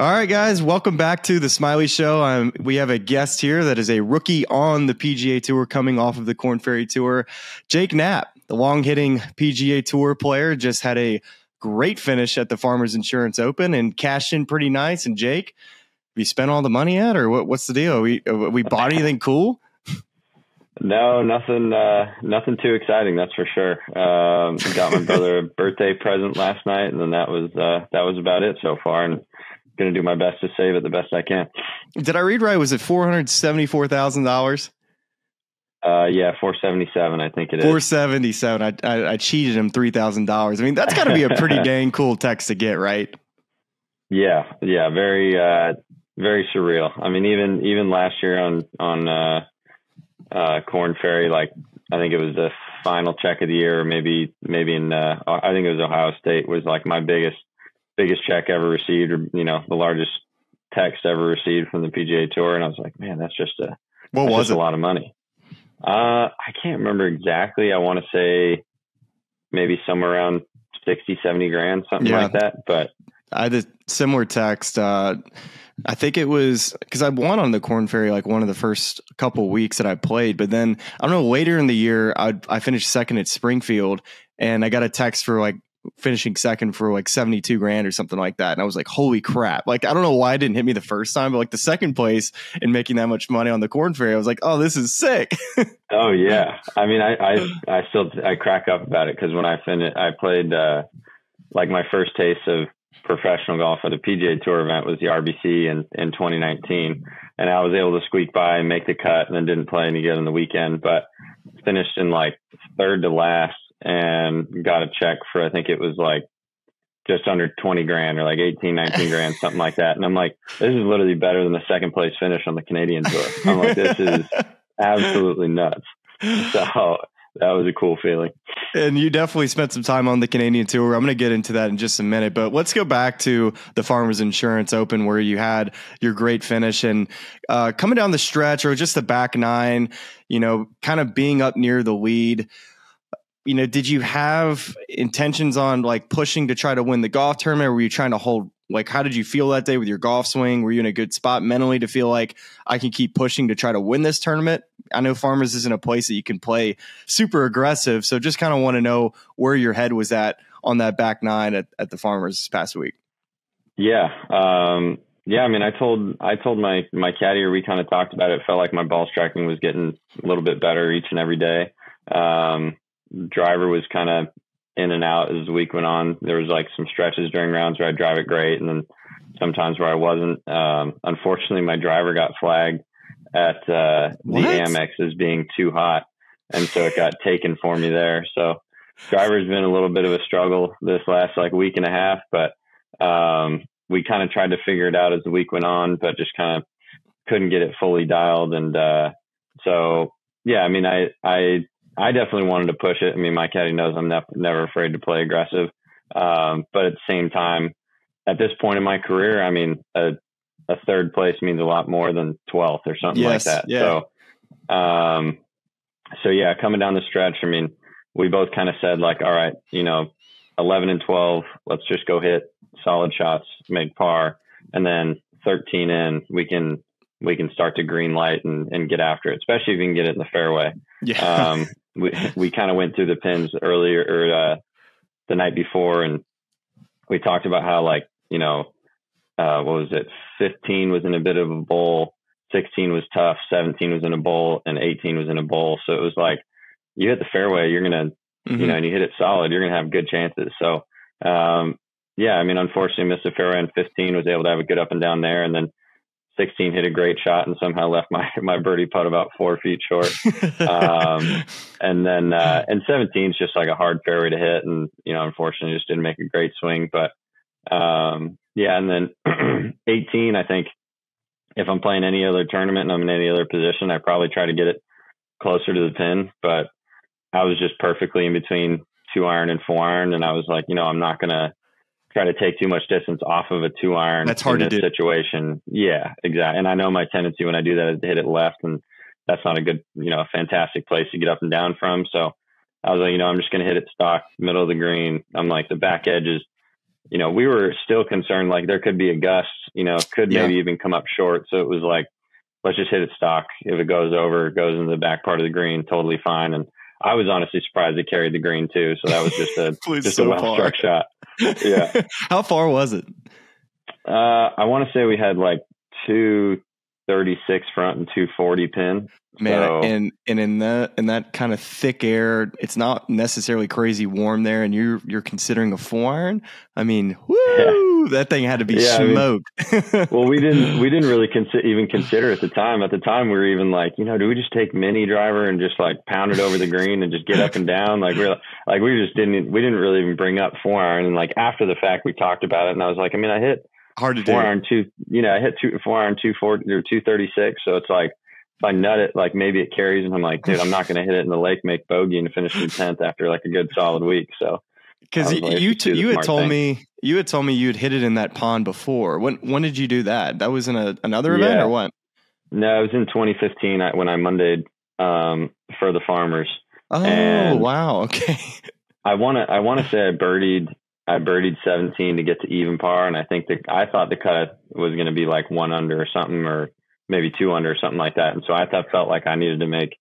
All right, guys, welcome back to The Smylie Show. We have a guest here that is a rookie on the PGA Tour coming off of the Korn Ferry Tour. Jake Knapp, the long-hitting PGA Tour player, just had a great finish at the Farmers Insurance Open and cashed in pretty nice. And Jake, have you spent all the money yet, or what's the deal? Have we bought anything cool? No, nothing too exciting, that's for sure. Got my brother a birthday present last night, and then that was about it so far. And going to do my best to save it the best I can. Did I read right? Was it $474,000? Yeah, 477. I think it is 477. I cheated him $3,000. I mean, that's got to be a pretty dang cool text to get, right? Yeah, very surreal. I mean, even last year on Korn Ferry, like I think it was the final check of the year, maybe in I think it was Ohio State, was like my biggest check ever received, or the largest text ever received from the PGA Tour, and I was like, man, that's just a lot of money. I can't remember exactly. I want to say maybe somewhere around 60-70 grand, something like that. But I had a similar text. I think it was because I won on the Korn Ferry like one of the first couple weeks that I played, but then I don't know, later in the year I finished second at Springfield, and I got a text for like finishing second for like 72 grand or something like that. And I was like, holy crap. Like, I don't know why it didn't hit me the first time, but like the second place and making that much money on the Korn Ferry, I was like, oh, this is sick. Oh yeah. I mean, I still crack up about it. Cause when I played, like my first taste of professional golf at the PGA Tour event was the RBC in 2019. And I was able to squeak by and make the cut, and then didn't play any good on the weekend, but finished in like third to last, and got a check for, I think it was like just under 20 grand or like 18, 19 grand, something like that. And I'm like, this is literally better than the second place finish on the Canadian Tour. I'm like, this is absolutely nuts. So that was a cool feeling. And you definitely spent some time on the Canadian Tour. I'm going to get into that in just a minute, but let's go back to the Farmers Insurance Open where you had your great finish, and coming down the stretch, or just the back nine, kind of being up near the lead. Did you have intentions on like pushing to try to win the golf tournament? Or were you trying to hold, like, how did you feel that day with your golf swing? Were you in a good spot mentally to feel like I can keep pushing to try to win this tournament? I know Farmers isn't a place that you can play super aggressive. So just kind of want to know where your head was at on that back nine at the Farmers this past week. Yeah. Yeah. I mean, I told my caddy, or we kind of talked about it. It felt like my ball striking was getting a little bit better each and every day. Driver was kind of in and out as the week went on. There was like some stretches during rounds where I drive it great, and then sometimes where I wasn't. Unfortunately, my driver got flagged at the Amex as being too hot, and so it got taken for me there. So driver's been a little bit of a struggle this last like week and a half, but we kind of tried to figure it out as the week went on, but just kind of couldn't get it fully dialed. And so yeah, I mean, I definitely wanted to push it. I mean, my caddy knows I'm never afraid to play aggressive. But at the same time, at this point in my career, I mean, a third place means a lot more than 12th or something like that. Yeah. So yeah, coming down the stretch, I mean, we both kind of said like, all right, 11 and 12, let's just go hit solid shots, make par. And then 13 in, we can start to green light and get after it, especially if we can get it in the fairway. Yeah. We kind of went through the pins earlier, or the night before, and we talked about how like, what was it? 15 was in a bit of a bowl, 16 was tough, 17 was in a bowl, and 18 was in a bowl. So it was like, you hit the fairway, you're going to, and you hit it solid, you're going to have good chances. So, yeah, I mean, unfortunately missed the fairway in 15, was able to have a good up and down there. And then 16 hit a great shot and somehow left my birdie putt about 4 feet short. And then, and 17 is just like a hard fairway to hit. And, unfortunately just didn't make a great swing, but, yeah. And then 18, I think if I'm playing any other tournament and I'm in any other position, I probably try to get it closer to the pin, but I was just perfectly in between 2-iron and 4-iron. And I was like, I'm not going to try to take too much distance off of a 2-iron. That's hard in this situation. Yeah, exactly. And I know my tendency when I do that is to hit it left, and that's not a good, a fantastic place to get up and down from. So I was like, I'm just going to hit it stock, middle of the green. I'm like, the back edge is you know, we were still concerned, like there could be a gust, you know, could maybe even come up short. So it was like, let's just hit it stock. If it goes over, it goes into the back part of the green, totally fine. And I was honestly surprised it carried the green too. So that was just a, just so a well-struck shot. Yeah. How far was it? I want to say we had like 236 front and 240 pin. Man, so, and in that kind of thick air, it's not necessarily crazy warm there, and you're considering a 4-iron. I mean, woo, that thing had to be smoked. I mean, well, we didn't really even consider at the time. At the time, we were even like, you know, do we just take mini driver and just like pound it over the green and just get up and down? Like we didn't really even bring up 4-iron. And like after the fact, we talked about it, and I was like, I mean, I hit hard to 4-iron two, you know, I hit 4-iron 240 or 236, so it's like, if I nut it, like maybe it carries, and I'm like, dude, I'm not going to hit it in the lake, make bogey, and finish in 10th after like a good solid week. So, because you had told me you'd hit it in that pond before. When did you do that? That was in another event or what? No, it was in 2015 when I Mondayed for the Farmers. Oh, and wow, okay. I want to say I birdied 17 to get to even par, and I think I thought the cut was going to be like 1 under or something, or maybe 2 under or something like that. And so I felt like I needed to make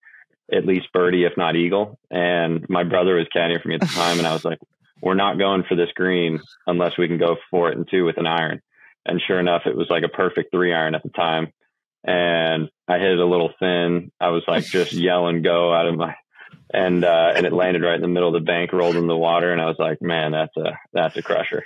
at least birdie, if not eagle. And my brother was caddying for me at the time. And I was like, we're not going for this green unless we can go for it in 2 with an iron. And sure enough, it was like a perfect 3-iron at the time. And I hit it a little thin. I was like just yelling, go out of my, and it landed right in the middle of the bank, rolled in the water. And I was like, man, that's a crusher.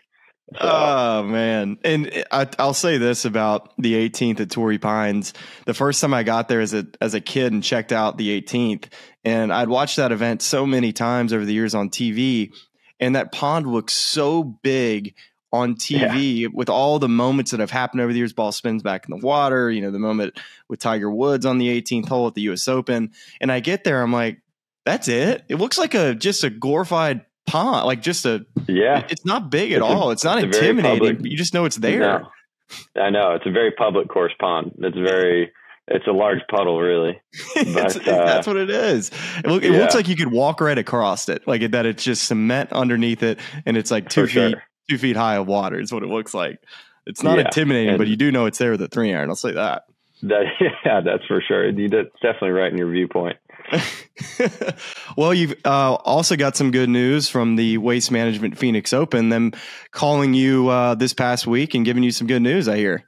So. Oh man. And I'll say this about the 18th at Torrey Pines. The first time I got there as a kid and checked out the 18th, and I'd watched that event so many times over the years on TV, and that pond looks so big on TV with all the moments that have happened over the years. Ball spins back in the water, you know, the moment with Tiger Woods on the 18th hole at the US Open. And I get there, I'm like, that's it. It looks like just a glorified pond, like just a it's not big at all. It's not intimidating, but you just know it's there. No, I know it's a very public course pond. It's a large puddle, really. But, that's what it is. It looks like you could walk right across it, like that. It's just cement underneath it, and it's like 2 feet high of water is what it looks like. It's not intimidating, but you do know it's there with a 3-iron. I'll say that. That's for sure. That's definitely right in your viewpoint. Well, you've also got some good news from the Waste Management Phoenix Open, them calling you this past week and giving you some good news, I hear.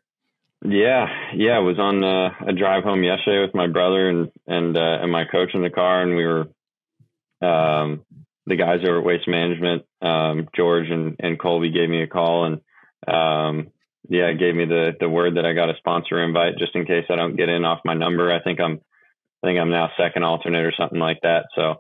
Yeah. I was on a drive home yesterday with my brother and my coach in the car, and we were the guys over at Waste Management, George and Colby, gave me a call and gave me the word that I got a sponsor invite just in case I don't get in off my number. I think I'm now second alternate or something like that. So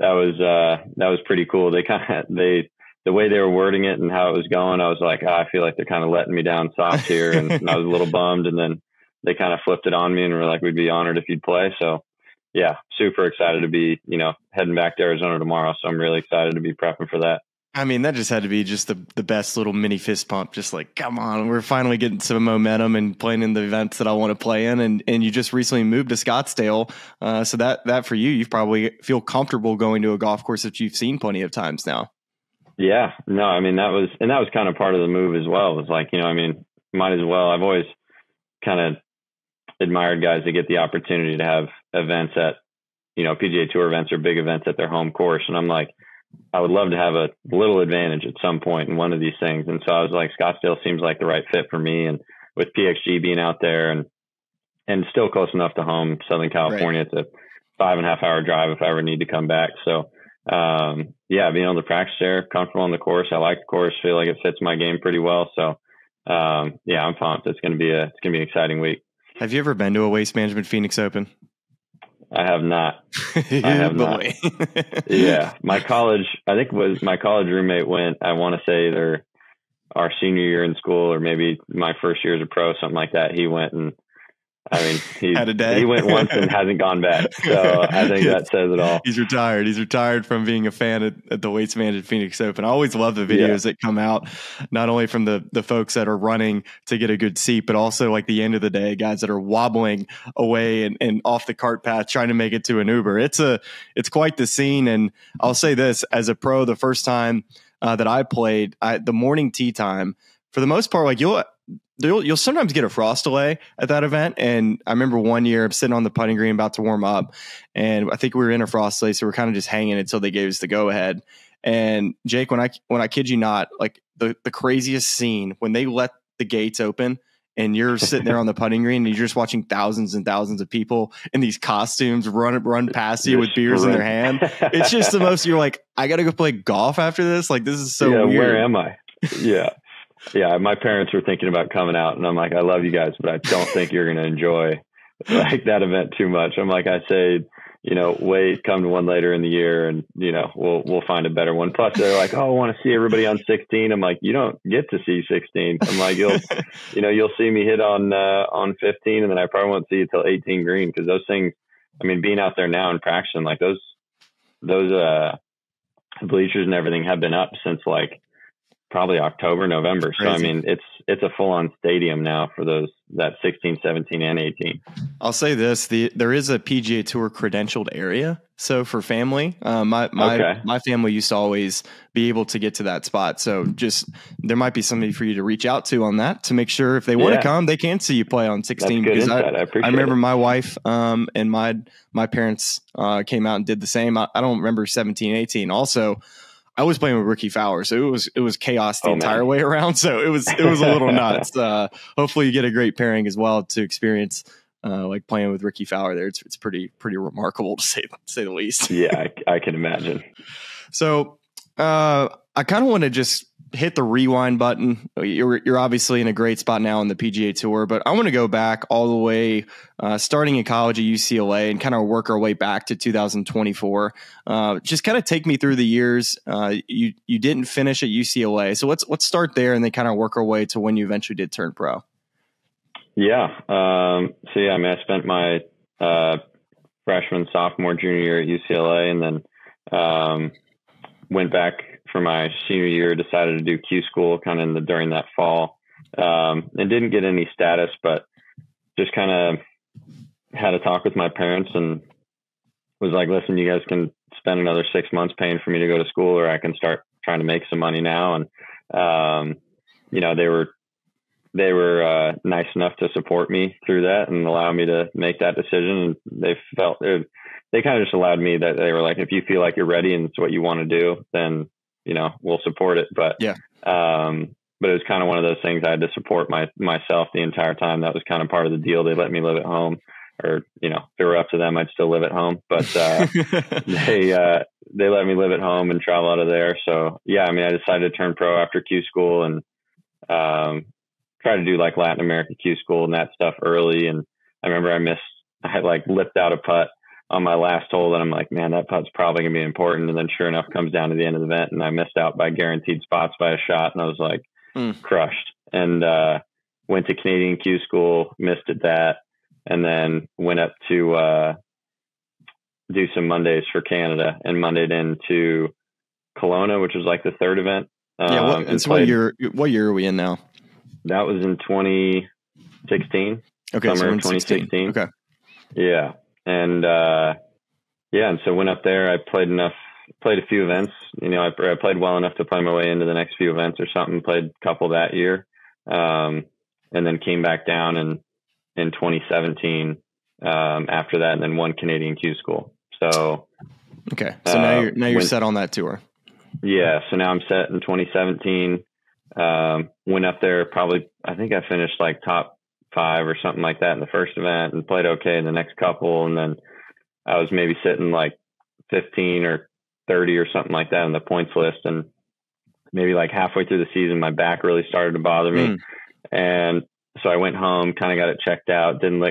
that was pretty cool. The way they were wording it and how it was going, I was like, I feel like they're kind of letting me down soft here. And I was a little bummed. And then they kind of flipped it on me and were like, we'd be honored if you'd play. So yeah, super excited to be, you know, heading back to Arizona tomorrow. So I'm really excited to be prepping for that. I mean, that just had to be just the best little mini fist pump. Just like, come on, we're finally getting some momentum and playing in the events that I want to play in. And you just recently moved to Scottsdale. So that for you probably feel comfortable going to a golf course that you've seen plenty of times now. Yeah, no, I mean, that was kind of part of the move as well. It was like, you know, I mean, might as well. I've always kind of admired guys that get the opportunity to have events at, you know, PGA Tour events or big events at their home course. And I'm like, I would love to have a little advantage at some point in one of these things. And so I was like, Scottsdale seems like the right fit for me. And with PXG being out there and still close enough to home, Southern California, it's a 5.5 hour drive if I ever need to come back. So, being able to practice there, comfortable on the course. I like the course, feel like it fits my game pretty well. So, I'm pumped. It's going to be an exciting week. Have you ever been to a Waste Management Phoenix Open? I have not. I have not. Yeah. My college roommate went, I want to say either our senior year in school or maybe my first year as a pro, something like that. He went and, I mean, he went once and hasn't gone back. So I think that says it all. He's retired. He's retired from being a fan at the Waste Management Phoenix Open. I always love the videos that come out, not only from the folks that are running to get a good seat, but also like the end of the day, guys that are wobbling away and off the cart path trying to make it to an Uber. It's quite the scene. And I'll say this, as a pro, the first time that I played, the morning tee time, for the most part, like you'll sometimes get a frost delay at that event. And I remember one year I'm sitting on the putting green about to warm up, and I think we were in a frost delay, so we're kind of just hanging until they gave us the go ahead. And Jake, when I kid you not, like the craziest scene when they let the gates open and you're sitting there on the putting green and you're just watching thousands and thousands of people in these costumes run past you with beers in their hand. It's just the most, you're like, I got to go play golf after this. Like, this is so weird. Where am I? Yeah. Yeah. My parents were thinking about coming out and I'm like, I love you guys, but I don't think you're going to enjoy like that event too much. I'm like, I say, you know, wait, come to one later in the year and, you know, we'll find a better one. Plus they're like, oh, I want to see everybody on 16. I'm like, you don't get to see 16. I'm like, you'll see me hit on 15, and then I probably won't see you till 18 green. Cause those things, I mean, being out there now in traction, like those bleachers and everything have been up since like probably October, November. Crazy. So, I mean, it's a full on stadium now for those, that 16, 17 and 18. I'll say this, there is a PGA Tour credentialed area. So for family, my family used to always be able to get to that spot. So just, there might be somebody for you to reach out to on that to make sure if they want to come, they can see you play on 16. Because I remember my wife and my parents came out and did the same. I don't remember 17, 18. Also, I was playing with Ricky Fowler, so it was chaos the entire way around. So it was a little nuts. Hopefully you get a great pairing as well to experience like playing with Ricky Fowler there. It's pretty remarkable to say the least. Yeah, I can imagine. So I kind of want to just hit the rewind button. You're obviously in a great spot now on the PGA Tour, but I want to go back all the way starting in college at UCLA and kind of work our way back to 2024. Just kind of take me through the years. You didn't finish at UCLA. So let's start there and then kind of work our way to when you eventually did turn pro. Yeah. I mean, I spent my freshman, sophomore, junior year at UCLA and then went back for my senior year, decided to do Q school kind of during that fall, and didn't get any status, but just kind of had a talk with my parents and was like, listen, you guys can spend another 6 months paying for me to go to school, or I can start trying to make some money now. And, you know, they were nice enough to support me through that and allow me to make that decision. And they kind of just allowed me that they were like, if you feel like you're ready and it's what you want to do, then, you know, we'll support it. But, but it was kind of one of those things I had to support myself the entire time. That was kind of part of the deal. They let me live at home, or, you know, if it were up to them, I'd still live at home, but, they let me live at home and travel out of there. So yeah, I mean, I decided to turn pro after Q school and, try to do like Latin America Q school and that stuff early. And I remember I had like lipped out a putt on my last hole and I'm like, man, that putt's probably gonna be important. And then sure enough, comes down to the end of the event and I missed out by guaranteed spots by a shot. And I was like crushed, and went to Canadian Q school, missed at that. And then went up to do some Mondays for Canada and Mondayed into Kelowna, which was like the third event. What year are we in now? That was in 2016. Okay. Summer of 2016. Okay. Yeah. And, and so went up there, I played a few events, you know, I played well enough to play my way into the next few events or something, played a couple that year. And then came back down in 2017, after that, and then won Canadian Q school. So, okay. So now you're set on that tour. Yeah. So now I'm set in 2017, went up there probably, I think I finished like top 5 or something like that in the first event and played okay in the next couple. And then I was maybe sitting like 15 or 30 or something like that on the points list. And maybe like halfway through the season, my back really started to bother me. And so I went home, kind of got it checked out. Didn't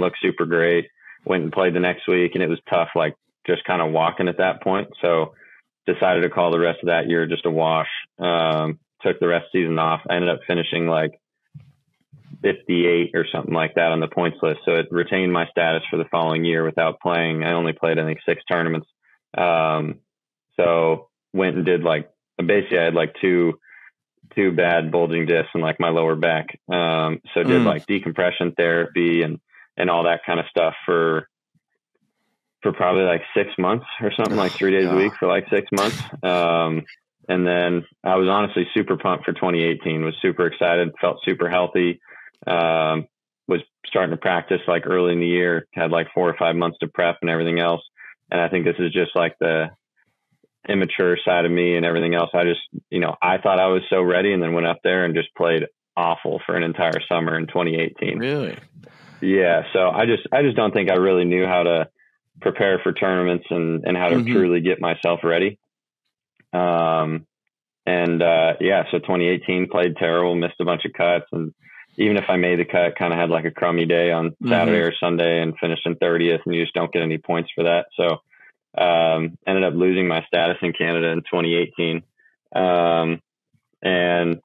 look super great. Went and played the next week and it was tough, like just kind of walking at that point. So decided to call the rest of that year just a wash. Took the rest of the season off. I ended up finishing like 58 or something like that on the points list. So it retained my status for the following year without playing. I only played, I think, 6 tournaments. So went and did like, basically I had like two bad bulging discs in like my lower back. So did like decompression therapy and all that kind of stuff for probably like 6 months or something, like 3 days a week for like 6 months. And then I was honestly super pumped for 2018, was super excited, felt super healthy, was starting to practice like early in the year, had like 4 or 5 months to prep and everything else. And I think this is just like the immature side of me and everything else. I just, you know, I thought I was so ready and then went up there and just played awful for an entire summer in 2018. Really? Yeah. So I just don't think I really knew how to prepare for tournaments and how to truly get myself ready. So 2018 played terrible, missed a bunch of cuts. And even if I made the cut, kind of had like a crummy day on Saturday or Sunday and finished in 30th, and you just don't get any points for that. So, ended up losing my status in Canada in 2018. And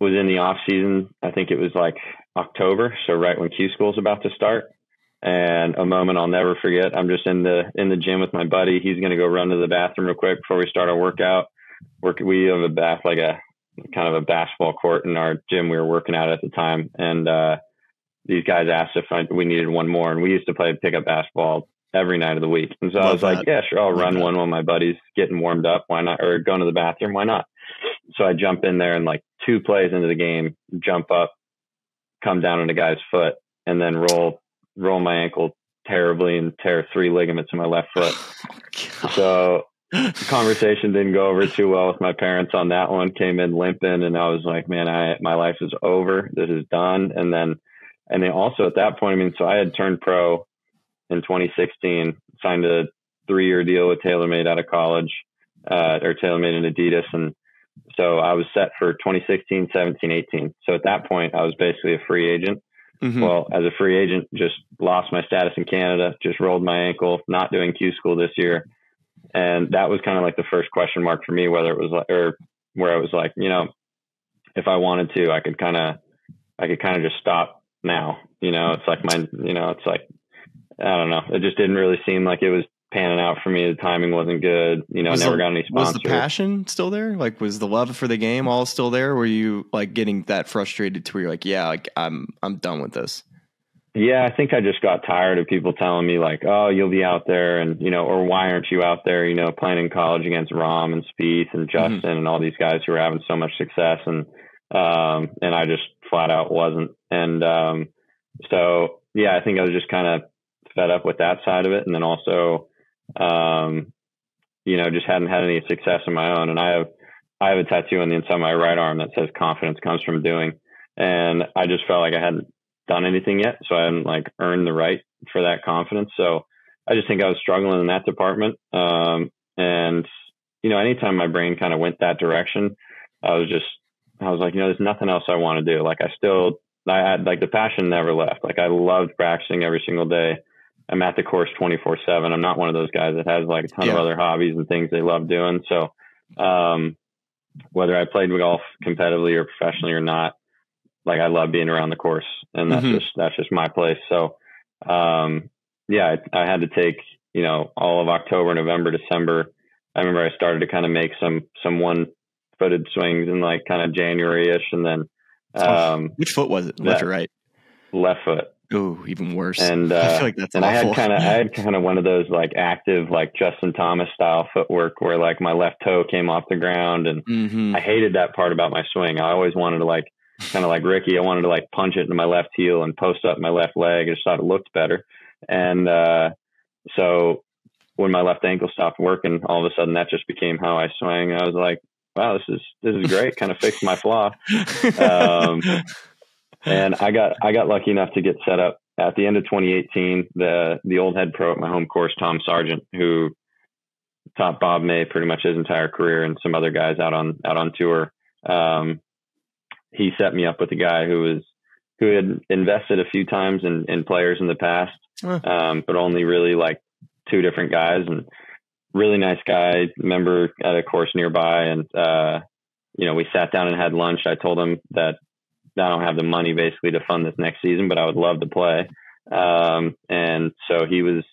was in the off season. I think it was like October. So right when Q school is about to start. And a moment I'll never forget. I'm just in the gym with my buddy. He's going to go run to the bathroom real quick before we start our workout. We have a bath, like a kind of a basketball court in our gym we were working out at the time. And these guys asked if we needed one more. And we used to play pickup basketball every night of the week. And so I was like, yeah, sure. I'll run one while my buddy's getting warmed up. Why not? Or going to the bathroom. Why not? So I jump in there and like 2 plays into the game, jump up, come down on a guy's foot, and then roll my ankle terribly and tear 3 ligaments in my left foot. So the conversation didn't go over too well with my parents on that one. Came in limping, and I was like, man, my life is over. This is done. And they also at that point, I mean, so I had turned pro in 2016, signed a 3-year deal with TaylorMade out of college, or TaylorMade and Adidas. And so I was set for 2016, 17, 18. So at that point I was basically a free agent. Mm-hmm. Well, as a free agent, just lost my status in Canada, just rolled my ankle, not doing Q school this year. And that was kind of like the first question mark for me, whether it was like, or where I was like, you know, if I wanted to, I could kind of just stop now. You know, it's like I don't know. It just didn't really seem like it was panning out for me. The timing wasn't good. You know, never got any sponsors. Was the passion still there? Like, was the love for the game all still there? Were you like getting that frustrated to where you're like, yeah, like I'm done with this? Yeah, I think I just got tired of people telling me like, oh, you'll be out there, and you know, or why aren't you out there? You know, playing in college against Rom and Spieth and Justin and all these guys who were having so much success, and I just flat out wasn't. And so yeah, I think I was just kind of fed up with that side of it, and then also. You know, just hadn't had any success on my own. And I have a tattoo on the inside of my right arm that says confidence comes from doing. And I just felt like I hadn't done anything yet. So I hadn't like earned the right for that confidence. So I just think I was struggling in that department. And you know, anytime my brain kind of went that direction, I was like, you know, there's nothing else I want to do. Like I had like the passion never left. Like I loved practicing every single day. I'm at the course 24/7. I'm not one of those guys that has like a ton of other hobbies and things they love doing. So, whether I played golf competitively or professionally or not, like I love being around the course, and that's just my place. So, yeah, I had to take, you know, all of October, November, December. I remember I started to kind of make some one-footed swings in like kind of January-ish. And then, which foot was it? Left or right? Left foot. Oh, even worse. And I feel like that's and awful. I had kind of one of those like active, like Justin Thomas style footwork where like my left toe came off the ground, and I hated that part about my swing. I always wanted to like, kind of like Ricky, I wanted to like punch it into my left heel and post up my left leg. I just thought it looked better. And so when my left ankle stopped working, all of a sudden that just became how I swung. I was like, wow, this is great. Kind of fixed my flaw. And I got lucky enough to get set up at the end of 2018. The old head pro at my home course, Tom Sargent, who taught Bob May pretty much his entire career and some other guys out on tour. He set me up with a guy who had invested a few times in players in the past, but only really like 2 different guys, and really nice guy, member at a course nearby. And, you know, we sat down and had lunch. I told him that I don't have the money basically to fund this next season, but I would love to play. And so he was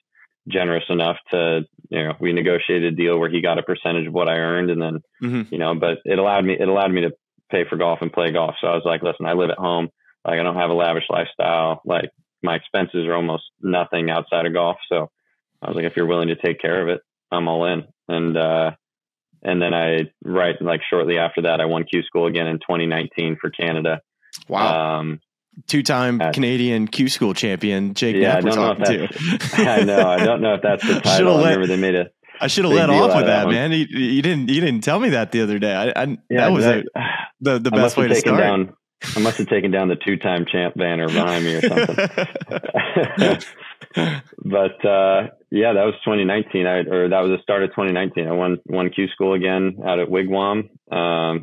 generous enough to, you know, we negotiated a deal where he got a percentage of what I earned. And then, you know, but it allowed me to pay for golf and play golf. So I was like, listen, I live at home. Like I don't have a lavish lifestyle. Like my expenses are almost nothing outside of golf. So I was like, if you're willing to take care of it, I'm all in. And, And then shortly after that, I won Q School again in 2019 for Canada. Wow. Two-time Canadian Q School champion, Jake Knapp was on too. I know. I don't know if that's the title. I remember they made it. I should have let off with that, man. You didn't tell me that the other day. That was the best way to start. I must have taken down the two-time champ banner behind me or something. But that was 2019. That was the start of 2019. I won Q School again out at Wigwam.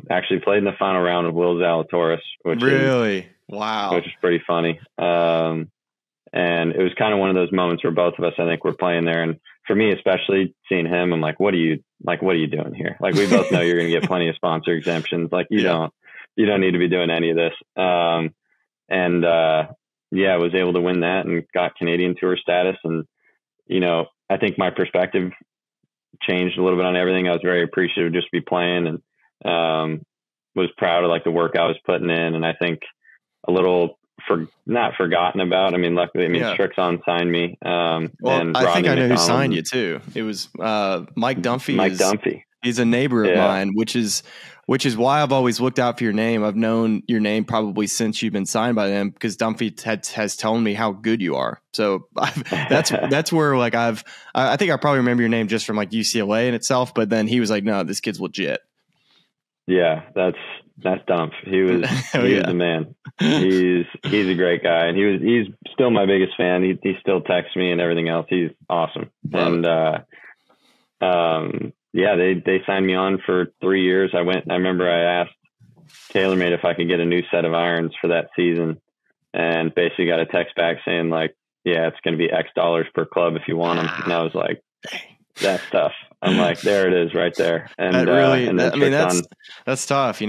Actually played in the final round with Will Zalatoris, which is pretty funny. And it was kind of one of those moments where both of us, I think, were playing there. And for me, especially seeing him, I'm like, what are you doing here? Like, we both know you're going to get plenty of sponsor exemptions. Like, you don't need to be doing any of this. I was able to win that and got Canadian Tour status. And, I think my perspective changed a little bit on everything. I was very appreciative just to be playing and, was proud of like the work I was putting in. And I think a little, not forgotten about. I mean, luckily, Strixon signed me. And I think I know McDonald. Who signed you too. It was Mike Dunphy. He's a neighbor of mine, which is why I've always looked out for your name. I've known your name probably since you've been signed by them because Dunphy has told me how good you are. So that's where like I think I probably remember your name just from like UCLA in itself. But then he was like, no, this kid's legit. Yeah, that's Dump. He was the man. He's a great guy, and he's still my biggest fan. He still texts me and everything else. He's awesome. And they signed me on for 3 years. I remember I asked TaylorMade if I could get a new set of irons for that season, and basically got a text back saying like, yeah, it's going to be X dollars per club if you want them. And I was like, that's tough. I'm like, there it is right there. And that really, that's tough. You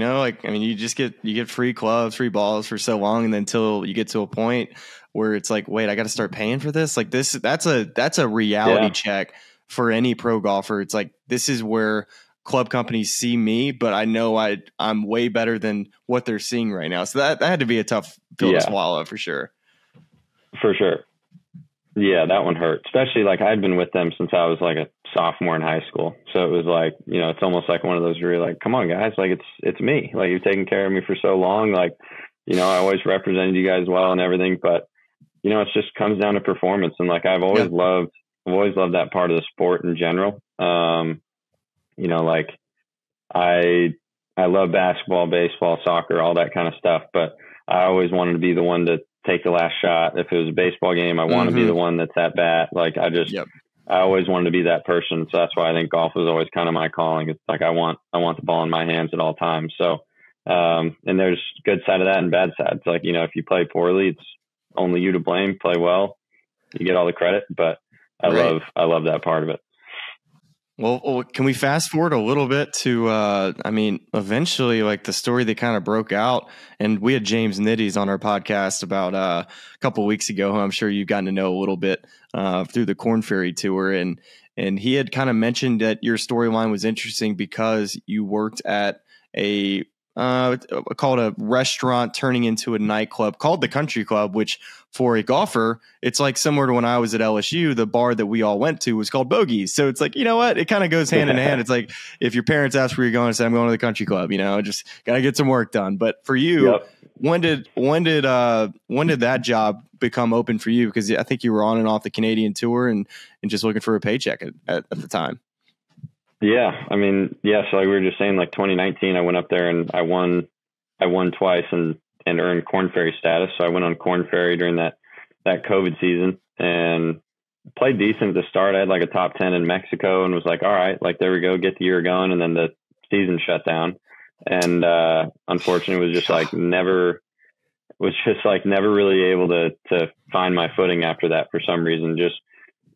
get free clubs, free balls for so long. And then until you get to a point where it's like, wait, I got to start paying for this. Like this, that's a reality check for any pro golfer. It's like, this is where club companies see me, but I know I'm way better than what they're seeing right now. So that had to be a tough pill to swallow for sure. For sure. Yeah, that one hurt, especially like I'd been with them since I was like a sophomore in high school. So it was like, it's almost like one of those where you're like, come on, guys, like it's me. Like you've taken care of me for so long. Like, I always represented you guys well and everything, but it just comes down to performance. And like, I've always loved that part of the sport in general. Like I love basketball, baseball, soccer, all that kind of stuff, but I always wanted to be the one to take the last shot. If it was a baseball game, I want to be the one that's at bat. Like I always wanted to be that person. So that's why I think golf was always kind of my calling. It's like, I want the ball in my hands at all times. So, and there's good side of that and bad side. It's like, if you play poorly, it's only you to blame. Play well, you get all the credit, but I love that part of it. Well, can we fast forward a little bit to, eventually like the story that kind of broke out, and we had James Nitties on our podcast about a couple of weeks ago, who I'm sure you've gotten to know a little bit through the Korn Ferry Tour. And he had kind of mentioned that your storyline was interesting because you worked at called a restaurant turning into a nightclub called The Country Club, which for a golfer, it's like similar to when I was at LSU, the bar that we all went to was called Bogey's. So it's like, it kind of goes hand in hand. It's like, if your parents ask where you're going, say, I'm going to the country club, just got to get some work done. But for you, when did that job become open for you? Because I think you were on and off the Canadian Tour and just looking for a paycheck at the time. So like we were just saying, like 2019, I went up there and I won twice and earned Korn Ferry status. So I went on Korn Ferry during that COVID season and played decent at the start. I had like a top 10 in Mexico and was like, all right, like there we go, get the year going. And then the season shut down. And unfortunately it was just like never really able to find my footing after that for some reason. Just,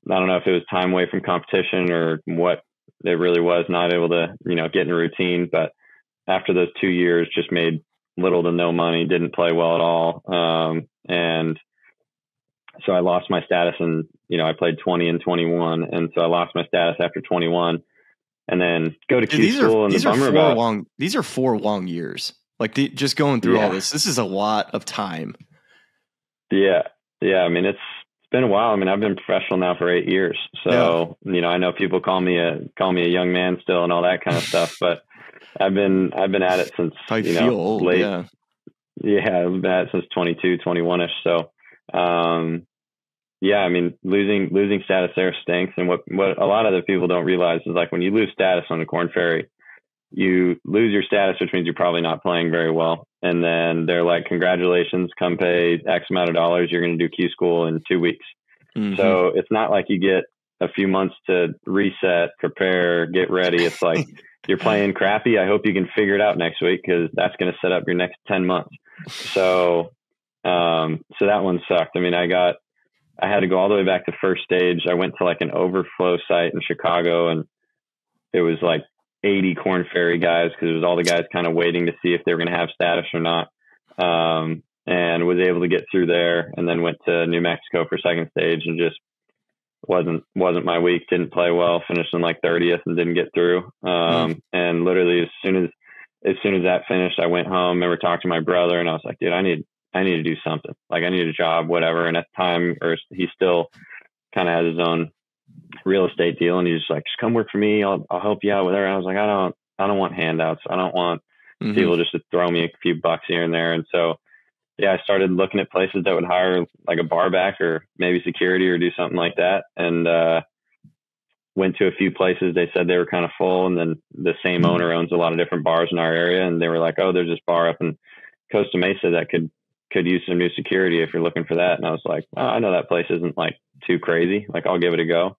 I don't know if it was time away from competition or what. It really was not able to, get in a routine. But after those 2 years, just made little to no money, didn't play well at all. And so I lost my status and, I played 20 and 21. And so I lost my status after 21 and then go to Q School. And the bummer about these are 4 long years, like just going through all this is a lot of time. Yeah. I mean, it's been a while. I mean, I've been professional now for 8 years. So, you know, I know people call me a young man still and all that kind of stuff, but I've been at it since, late. Yeah. I've been at it since 22, 21 ish. So, yeah, I mean, losing status there stinks. And what a lot of the people don't realize is, like, when you lose status on the Korn Ferry, you lose your status, which means you're probably not playing very well. And then they're like, congratulations, come pay X amount of dollars. You're going to do Q school in 2 weeks. Mm-hmm. So it's not like you get a few months to reset, prepare, get ready. It's like, you're playing crappy. I hope you can figure it out next week, because that's going to set up your next 10 months. So that one sucked. I mean, I had to go all the way back to first stage. I went to like an overflow site in Chicago, and it was like 80 Korn Ferry guys, because it was all the guys kind of waiting to see if they were going to have status or not. And was able to get through there, and then went to New Mexico for second stage, and just wasn't my week. Didn't play well, finished in like 30th and didn't get through. And literally as soon as that finished, I went home and talked to my brother, and I was like, dude, I need to do something. Like, I need a job, whatever. And at the time, or he still kind of has his own real estate deal, and he's just like, just come work for me. I'll help you out with it. And I was like, I don't want handouts. I don't want people just to throw me a few bucks here and there. And so, yeah, I started looking at places that would hire like a bar back or maybe security or do something like that. And, went to a few places. They said they were kind of full. And then the same owner owns a lot of different bars in our area. And they were like, oh, there's this bar up in Costa Mesa that could use some new security if you're looking for that. And I was like, oh, I know that place isn't like too crazy. Like, I'll give it a go.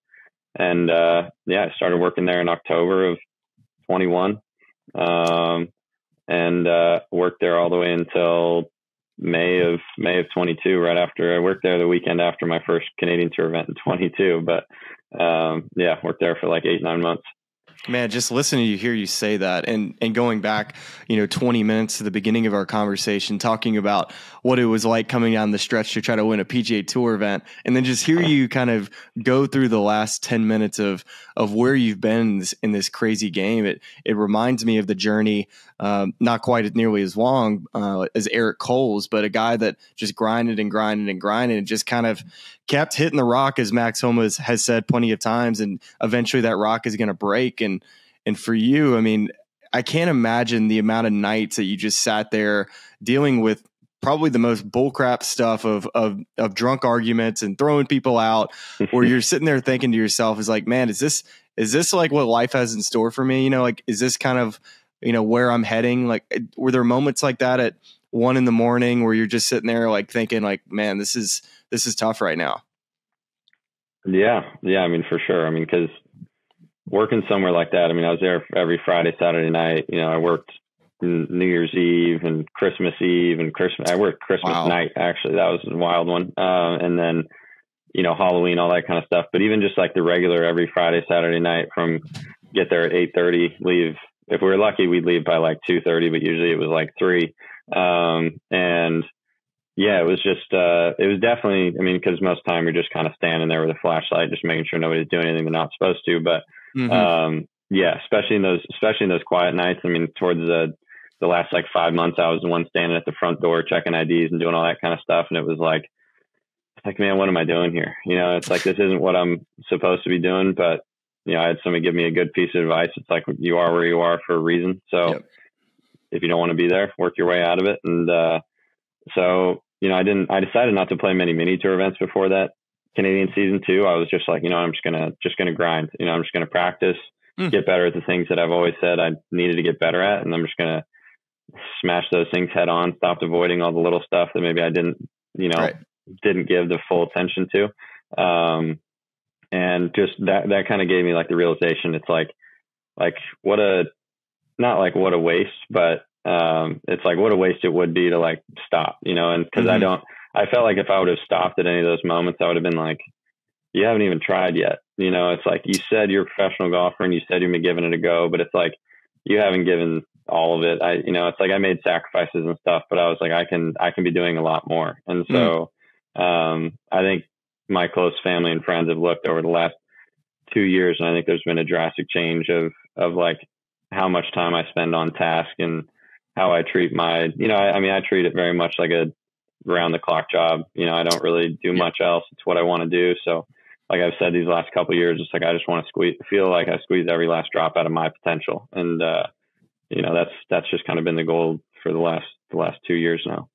And, yeah, I started working there in October of 21. And worked there all the way until May of 22, right after I worked there the weekend after my first Canadian Tour event in 22. But, yeah, worked there for like 8-9 months. Man, just listening to you hear you say that, and going back, 20 minutes to the beginning of our conversation, talking about what it was like coming down the stretch to try to win a PGA Tour event, and then just hear you kind of go through the last 10 minutes of where you've been in this crazy game. It reminds me of the journey, not quite as nearly as long as Eric Cole's, but a guy that just grinded and grinded and grinded and just kind of kept hitting the rock, as Max Homa has said plenty of times, and eventually that rock is going to break. And for you, I mean, I can't imagine the amount of nights that you just sat there dealing with probably the most bullcrap stuff of drunk arguments and throwing people out, or you're sitting there thinking to yourself, is like, man, is this like what life has in store for me? You know, like, is this kind of, where I'm heading? Like, were there moments like that at 1 a.m. where you're just sitting there like thinking like, man, this is tough right now? Yeah. I mean, for sure. I mean, 'cause working somewhere like that, I mean, I was there every Friday, Saturday night. I worked New Year's Eve and Christmas Eve and Christmas. I worked Christmas night, actually. That was a wild one. And then, Halloween, all that kind of stuff. But even just like the regular every Friday, Saturday night, from get there at 8:30, leave. If we were lucky, we'd leave by like 2:30, but usually it was like 3. And yeah, it was just, it was definitely, I mean, 'cause most of the time you're just kind of standing there with a flashlight, just making sure nobody's doing anything they're not supposed to. But, yeah, especially in those quiet nights. I mean, towards the last like 5 months, I was the one standing at the front door, checking IDs and doing all that kind of stuff. And it was like, man, what am I doing here? It's like, this isn't what I'm supposed to be doing, but I had somebody give me a good piece of advice. It's like, you are where you are for a reason. So if you don't want to be there, work your way out of it. And, so, I decided not to play many mini tour events before that Canadian season too. I was just like, I'm just going to grind, I'm just going to practice, get better at the things that I've always said I needed to get better at. And I'm just going to smash those things head on, stopped avoiding all the little stuff that maybe I didn't, didn't give the full attention to. And just that kind of gave me like the realization. It's like what a, not like what a waste, but it's like what a waste it would be to like stop, and 'cause I felt like if I would have stopped at any of those moments, I would have been like, you haven't even tried yet. It's like, you said you're a professional golfer and you said you've been giving it a go, but it's like, you haven't given all of it. It's like I made sacrifices and stuff, but I was like, I can be doing a lot more. And so, I think my close family and friends have looked over the last 2 years, and I think there's been a drastic change of like how much time I spend on task and how I treat my, I treat it very much like a round the clock job. You know, I don't really do much else. It's what I want to do. So like I've said these last couple of years, it's like, I just want to feel like I squeeze every last drop out of my potential. And, you know, that's just kind of been the goal for the last 2 years now.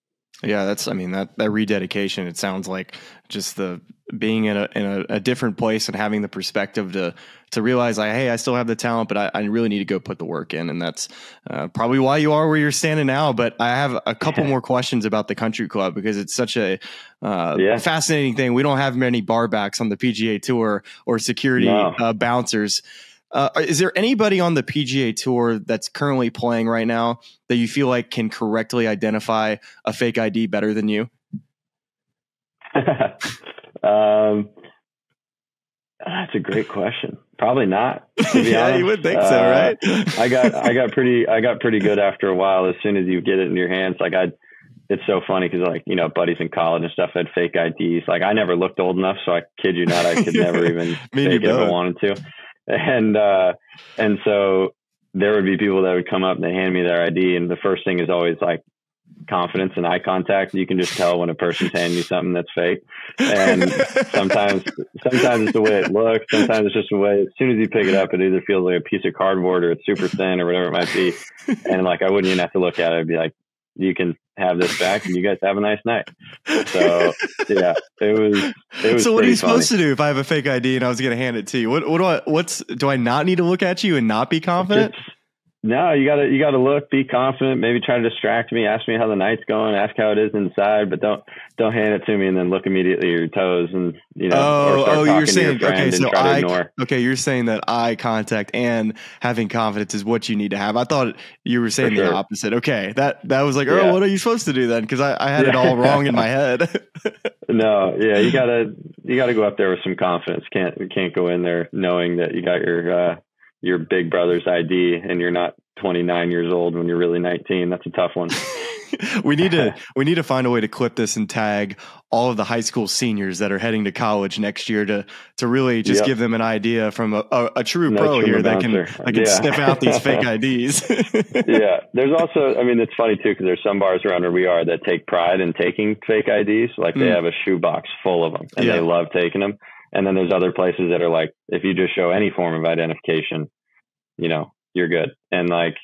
Yeah, that's, I mean, that rededication, it sounds like just the being in a different place and having the perspective to realize like, hey, I still have the talent, but I really need to go put the work in. And that's probably why you are where you're standing now. But I have a couple more questions about the Country Club, because it's such a fascinating thing. We don't have many barbacks on the PGA Tour or security bouncers. Is there anybody on the PGA Tour that's currently playing right now that you feel like can correctly identify a fake ID better than you? That's a great question. Probably not. To be honest. You would think so, right? I got pretty good after a while. As soon as you get it in your hands, like it's so funny because, like, you know, buddies in college and stuff had fake IDs. Like I never looked old enough, so I kid you not, I could never even fake if I wanted to. And so there would be people that would come up and they hand me their ID. And the first thing is always like confidence and eye contact. You can just tell when a person's handing you something that's fake. And sometimes it's the way it looks. Sometimes it's just the way, as soon as you pick it up, it either feels like a piece of cardboard or it's super thin or whatever it might be. And like, I wouldn't even have to look at it. I'd be like, you can have this back and you guys have a nice night. So yeah, it was so what are you supposed to do if I have a fake ID and I was going to hand it to you? Do I not need to look at you and not be confident? No, you gotta look, be confident, maybe try to distract me, ask me how the night's going, ask how it is inside, but don't hand it to me and then look immediately at your toes and, you know, you're saying, okay, so you're saying that eye contact and having confidence is what you need to have. I thought you were saying the opposite. Okay. That was like, what are you supposed to do then? Cause I had it all wrong in my head. No. Yeah. You gotta go up there with some confidence. Can't go in there knowing that you got your big brother's ID and you're not 29 years old when you're really 19. That's a tough one. we need to find a way to clip this and tag all of the high school seniors that are heading to college next year to really just give them an idea from a true pro here that can sniff out these fake IDs. Yeah. There's also, I mean, it's funny too, because there's some bars around where we are that take pride in taking fake IDs. Like they have a shoebox full of them and they love taking them. And then there's other places that are like, if you just show any form of identification, you know, you're good. And like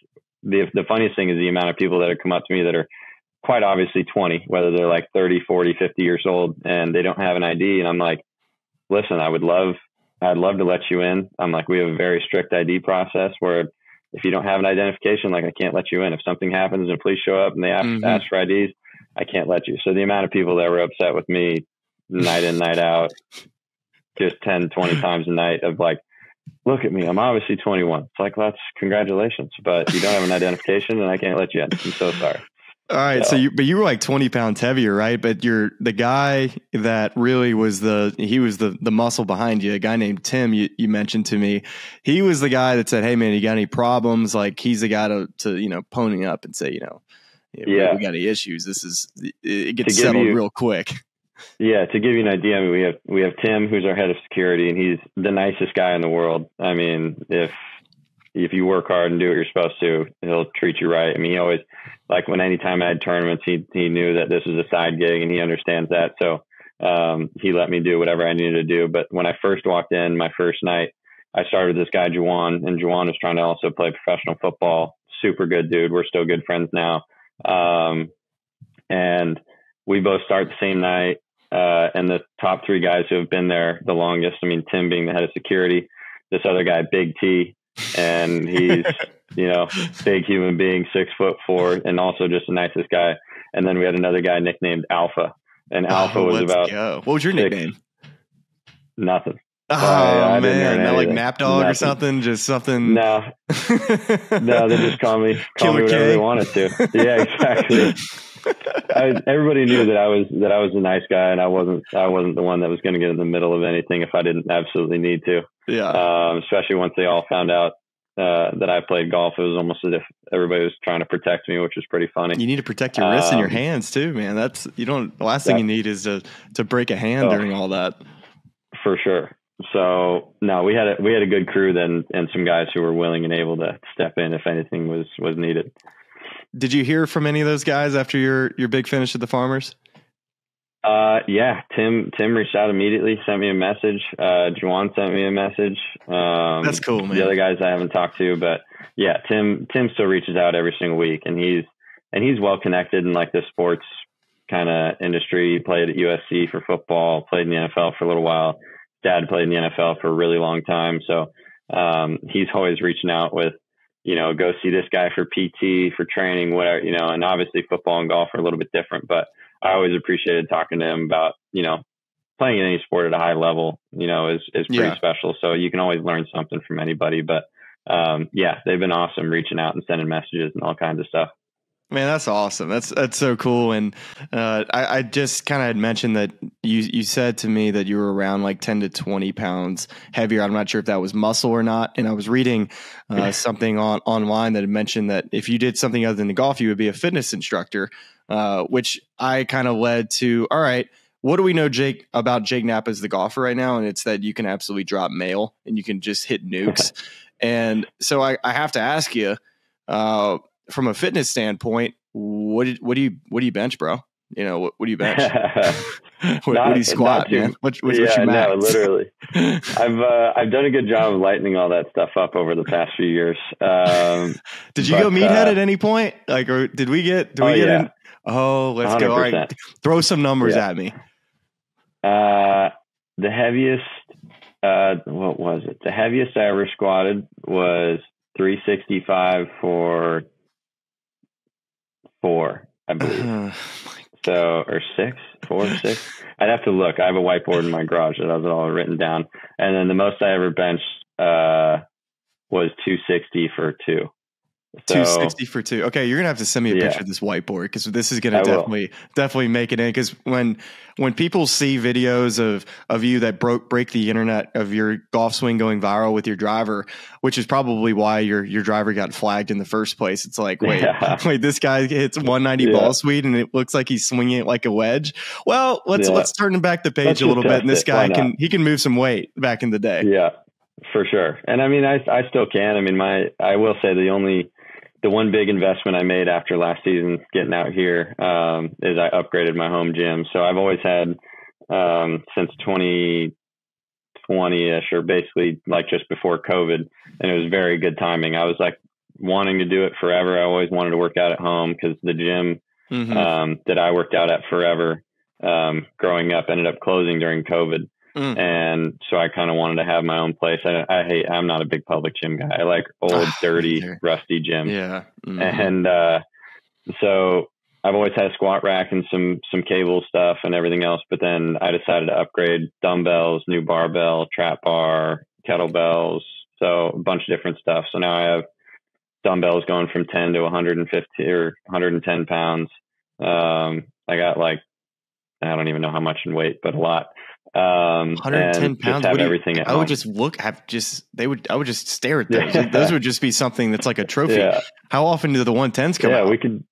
the funniest thing is the amount of people that have come up to me that are quite obviously 20, whether they're like 30, 40, 50 years old and they don't have an ID. And I'm like, listen, I'd love to let you in. I'm like, we have a very strict ID process where if you don't have an identification, like I can't let you in. If something happens and police show up and they ask for IDs, I can't let you. So the amount of people that were upset with me night in, night out, just 10, 20 times a night of like, look at me, I'm obviously 21. It's like, that's congratulations, but you don't have an identification and I can't let you in. I'm so sorry. All right. So you were like 20 pounds heavier, right? But you're the guy that really was he was the muscle behind you. A guy named Tim, you mentioned to me, he was the guy that said, hey man, you got any problems? Like he's the guy to you know, pony up and say, you know, we got any issues. This is, it gets settled real quick. Yeah, to give you an idea, I mean, we have Tim, who's our head of security, and he's the nicest guy in the world. I mean, if you work hard and do what you're supposed to, he'll treat you right. I mean, he always, like, when anytime I had tournaments, he knew that this is a side gig and he understands that. So he let me do whatever I needed to do. But when I first walked in, my first night, I started with this guy, Juwan, and Juwan was trying to also play professional football. Super good dude. We're still good friends now. And we both start the same night. And the top three guys who have been there the longest, I mean, Tim being the head of security, this other guy, Big T, and he's, you know, big human being, 6'4", and also just the nicest guy. And then we had another guy nicknamed Alpha, and Alpha was about... Go. What was your nickname? Nothing. Oh, man, not like Nap Dog or something, just something. No, no, they just call me whatever they wanted to. Yeah, exactly. Everybody knew that I was a nice guy and I wasn't the one that was going to get in the middle of anything if I didn't absolutely need to. Yeah. Especially once they all found out that I played golf, it was almost as if everybody was trying to protect me, which was pretty funny. You need to protect your wrists and your hands too, man. That's the last thing you need is to break a hand during all that. For sure. So no, we had a good crew then and some guys who were willing and able to step in if anything was needed. Did you hear from any of those guys after your big finish at the Farmers? Yeah, Tim reached out immediately, sent me a message. Juwan sent me a message. That's cool, man. The other guys I haven't talked to, but yeah, Tim still reaches out every single week, and he's well connected in like the sports kind of industry. He played at USC for football, played in the NFL for a little while. Dad played in the NFL for a really long time. So, he's always reaching out with, you know, go see this guy for PT, for training, whatever, you know, and obviously football and golf are a little bit different, but I always appreciated talking to him about, you know, playing in any sport at a high level, you know, is pretty special. So you can always learn something from anybody, but, yeah, they've been awesome reaching out and sending messages and all kinds of stuff. Man, that's awesome. That's so cool. And, I just kind of had mentioned that you said to me that you were around like 10 to 20 pounds heavier. I'm not sure if that was muscle or not. And I was reading, something online that had mentioned that if you did something other than the golf, you would be a fitness instructor, which I kind of led to, all right, what do we know about Jake Knapp as the golfer right now? And it's that you can absolutely drop mail and you can just hit nukes. And so I have to ask you, from a fitness standpoint, what do you bench, bro? You know, what do you bench? What do you squat, man? What's your max? No, literally. I've done a good job of lightening all that stuff up over the past few years. Did you go meathead at any point? Like, or did we get? In? Oh, let's 100%. Go! All right, throw some numbers at me. The heaviest. What was it? The heaviest I ever squatted was 365 for 4, I believe. So, or 6, 4, 6. I'd have to look. I have a whiteboard in my garage that has it all written down. And then the most I ever benched was 260 for 2. So, 260 for 2. Okay, you're gonna have to send me a picture of this whiteboard, because this is gonna definitely make it in. Because when people see videos of you that break the internet of your golf swing going viral with your driver, which is probably why your driver got flagged in the first place. It's like, wait, this guy hits 190 ball speed and it looks like he's swinging it like a wedge. Well, let's turn back the page a little bit, and this guy can move some weight back in the day. Yeah, for sure. And I mean, I still can. I mean, I will say the one big investment I made after last season getting out here is I upgraded my home gym. So I've always had since 2020-ish, or basically like just before COVID, and it was very good timing. I was like wanting to do it forever. I always wanted to work out at home, because the gym that I worked out at forever growing up ended up closing during COVID. And so I kind of wanted to have my own place. I'm not a big public gym guy. I like old, dirty, rusty gym. Yeah. Mm-hmm. And, so I've always had a squat rack and some cable stuff and everything else. But then I decided to upgrade dumbbells, new barbell, trap bar, kettlebells. So a bunch of different stuff. So now I have dumbbells going from 10 to 150 or 110 pounds. I got like, I don't even know how much in weight, but a lot. 110 pounds. I would just stare at those. Yeah. Those would just be something that's like a trophy. Yeah. How often do the 110s come out? Yeah, we could.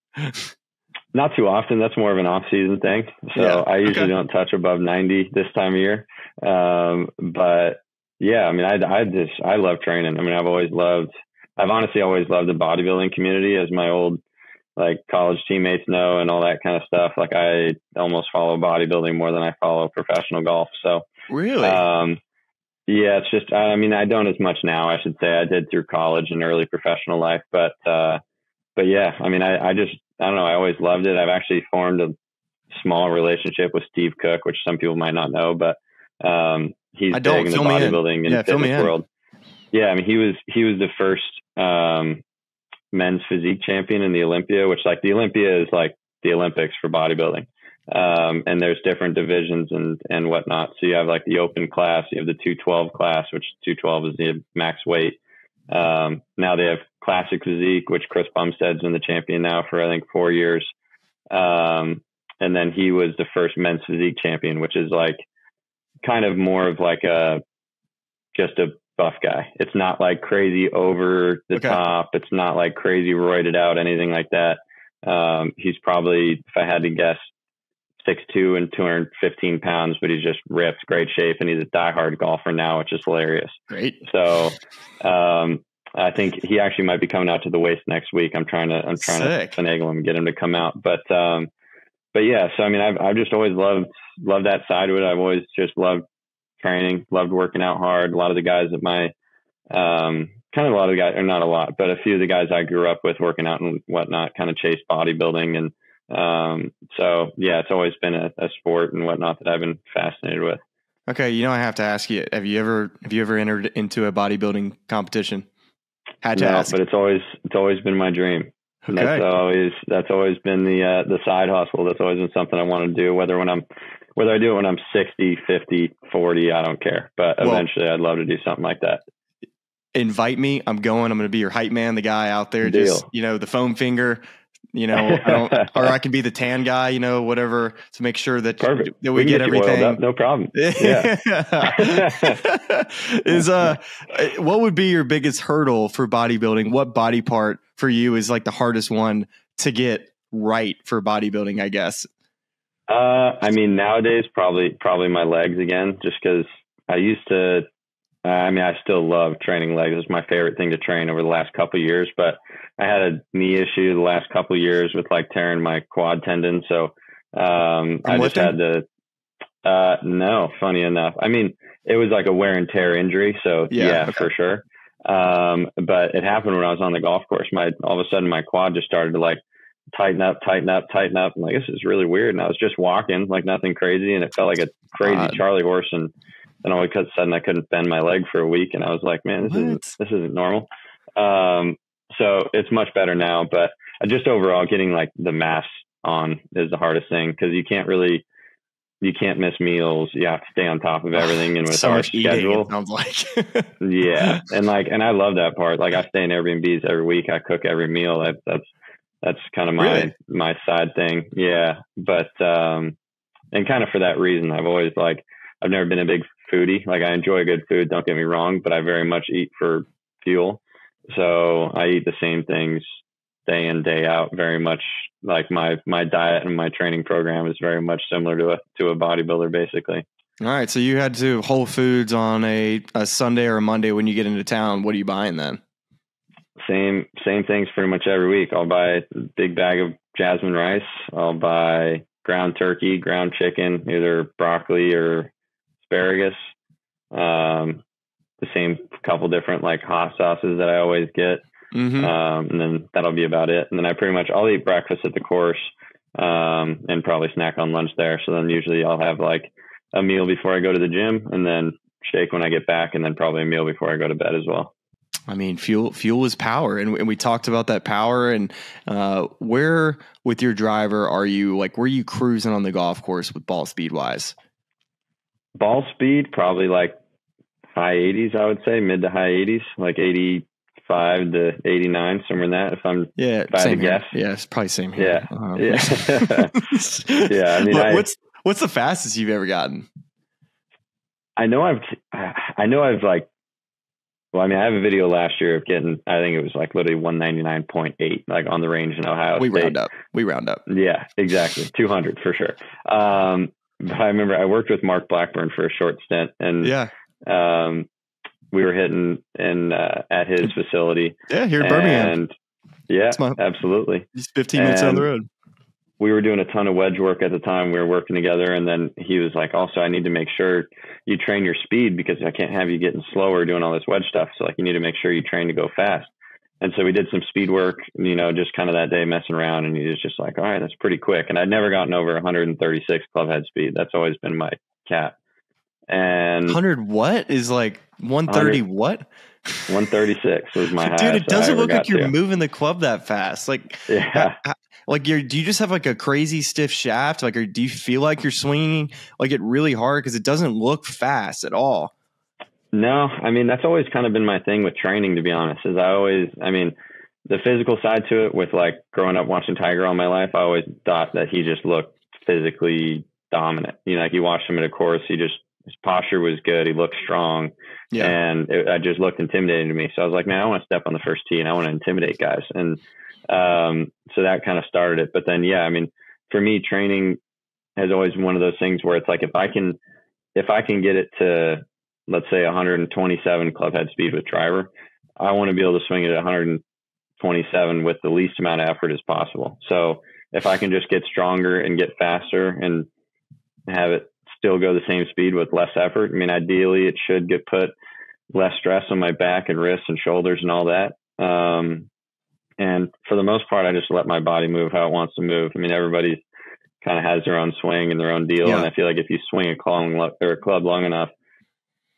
Not too often. That's more of an off-season thing. So I usually don't touch above 90 this time of year. But yeah, I mean, I love training. I mean, I've honestly always loved the bodybuilding community, as my old like college teammates know and all that kind of stuff. Like I almost follow bodybuilding more than I follow professional golf. So really, yeah, it's just, I mean, I don't as much now, I should say. I did through college and early professional life, but yeah, I mean, I don't know. I always loved it. I've actually formed a small relationship with Steve Cook, which some people might not know, but, he's big in the bodybuilding and fitness world. Yeah. I mean, he was the first, men's physique champion in the Olympia, which like the Olympia is like the Olympics for bodybuilding. And there's different divisions and whatnot. So you have like the open class, you have the 212 class, which 212 is the max weight. Now they have classic physique, which Chris Bumstead's been the champion now for, I think, 4 years. And then he was the first men's physique champion, which is like kind of more of like just a buff guy. It's not like crazy over the top. It's not like crazy roided out, anything like that. He's probably, if I had to guess, 6'2" and 215 pounds, but he's just ripped, great shape, and he's a diehard golfer now, which is hilarious. Great. So I think he actually might be coming out to the Waste next week. I'm trying to finagle him, get him to come out. But yeah, so I mean, I've just always loved love that side of it. I've always just loved training, loved working out hard. A lot of the guys at my, a few of the guys I grew up with working out and whatnot kind of chased bodybuilding. And so, yeah, it's always been a sport and whatnot that I've been fascinated with. Okay. You know, I have to ask you, have you ever entered into a bodybulding competition? Had to ask. But it's always been my dream. Okay. That's always been the side hustle. That's always been something I want to do, whether I do it when I'm 60, 50, 40, I don't care. But eventually I'd love to do something like that. Invite me. I'm going to be your hype man, the guy out there, just, the foam finger, or I can be the tan guy, whatever, to make sure that we get everything. No problem. Yeah. What would be your biggest hurdle for bodybuilding? What body part for you is like the hardest one to get right for bodybuilding, I guess? Nowadays, probably my legs again, just because I used to, I still love training legs. It's my favorite thing to train over the last couple of years, but I had a knee issue the last couple of years with like tearing my quad tendon. So, funny enough. I mean, it was like a wear and tear injury. So yeah, for sure. But it happened when I was on the golf course. All of a sudden my quad just started to like tighten up. I'm like, this is really weird. And I was just walking like nothing crazy. And it felt like a crazy Charlie horse. And all of a sudden I couldn't bend my leg for a week. And I was like, man, this isn't normal. So it's much better now, but just overall getting like the mass on is the hardest thing. Cause you can't miss meals. You have to stay on top of everything. And with so our schedule, eating, yeah. And I love that part. Like I stay in Airbnbs every week. I cook every meal. That's kind of my side thing. Yeah. But, and kind of for that reason, I've never been a big foodie. Like I enjoy good food, don't get me wrong, but I very much eat for fuel. So I eat the same things day in, day out, very much like my diet and my training program is very much similar to a bodybuilder basically. All right. So you had to Whole Foods on a Sunday or a Monday when you get into town. What are you buying then? Same things pretty much every week. I'll buy a big bag of jasmine rice. I'll buy ground turkey, ground chicken, either broccoli or asparagus. The same couple different like hot sauces that I always get. Mm-hmm. And then that'll be about it. And then I'll eat breakfast at the course, and probably snack on lunch there. So then usually I'll have like a meal before I go to the gym and then shake when I get back and then probably a meal before I go to bed as well. I mean, fuel is power. And we talked about that power and, where with your driver, were you cruising on the golf course with ball speed wise? Ball speed, probably like high 80s, I would say mid to high 80s, like 85 to 89, somewhere in that. If I had to guess. Yeah, it's probably same here. Yeah. Yeah. I mean, what's the fastest you've ever gotten? I have a video last year of getting, I think it was like literally 199.8, like on the range in Ohio. We round up. Yeah, exactly. 200 for sure. But I remember I worked with Mark Blackburn for a short stint and we were hitting at his facility. Yeah, here in Birmingham. Yeah, absolutely. It's 15 minutes down the road. We were doing a ton of wedge work at the time. We were working together. And then he was like, also, I need to make sure you train your speed because I can't have you getting slower doing all this wedge stuff. So like, you need to make sure you train to go fast. And so we did some speed work, just kind of that day messing around. And he was just like, all right, that's pretty quick. And I'd never gotten over 136 club head speed. That's always been my cap. And 100 what is like 130 what? 136 was my highest. Dude, it doesn't look like you're moving the club that fast. Like, yeah. Do you just have like a crazy stiff shaft? Like, or do you feel like you're swinging like it really hard? Cause it doesn't look fast at all. No, I mean, that's always kind of been my thing with training, to be honest, the physical side to it with like growing up watching Tiger all my life, I always thought that he just looked physically dominant. Like you watched him at a course, his posture was good. He looked strong. Yeah. And I just looked intimidating to me. So I was like, man, I want to step on the first tee and I want to intimidate guys. And so that kind of started it. But then, for me, training has always been one of those things where it's like, if I can get it to, let's say 127 club head speed with driver, I want to be able to swing it at 127 with the least amount of effort as possible. So if I can just get stronger and get faster and have it still go the same speed with less effort. I mean, ideally it should get put less stress on my back and wrists and shoulders and all that. And for the most part, I just let my body move how it wants to move. I mean, everybody kind of has their own swing and their own deal. Yeah. And I feel like if you swing a club long enough,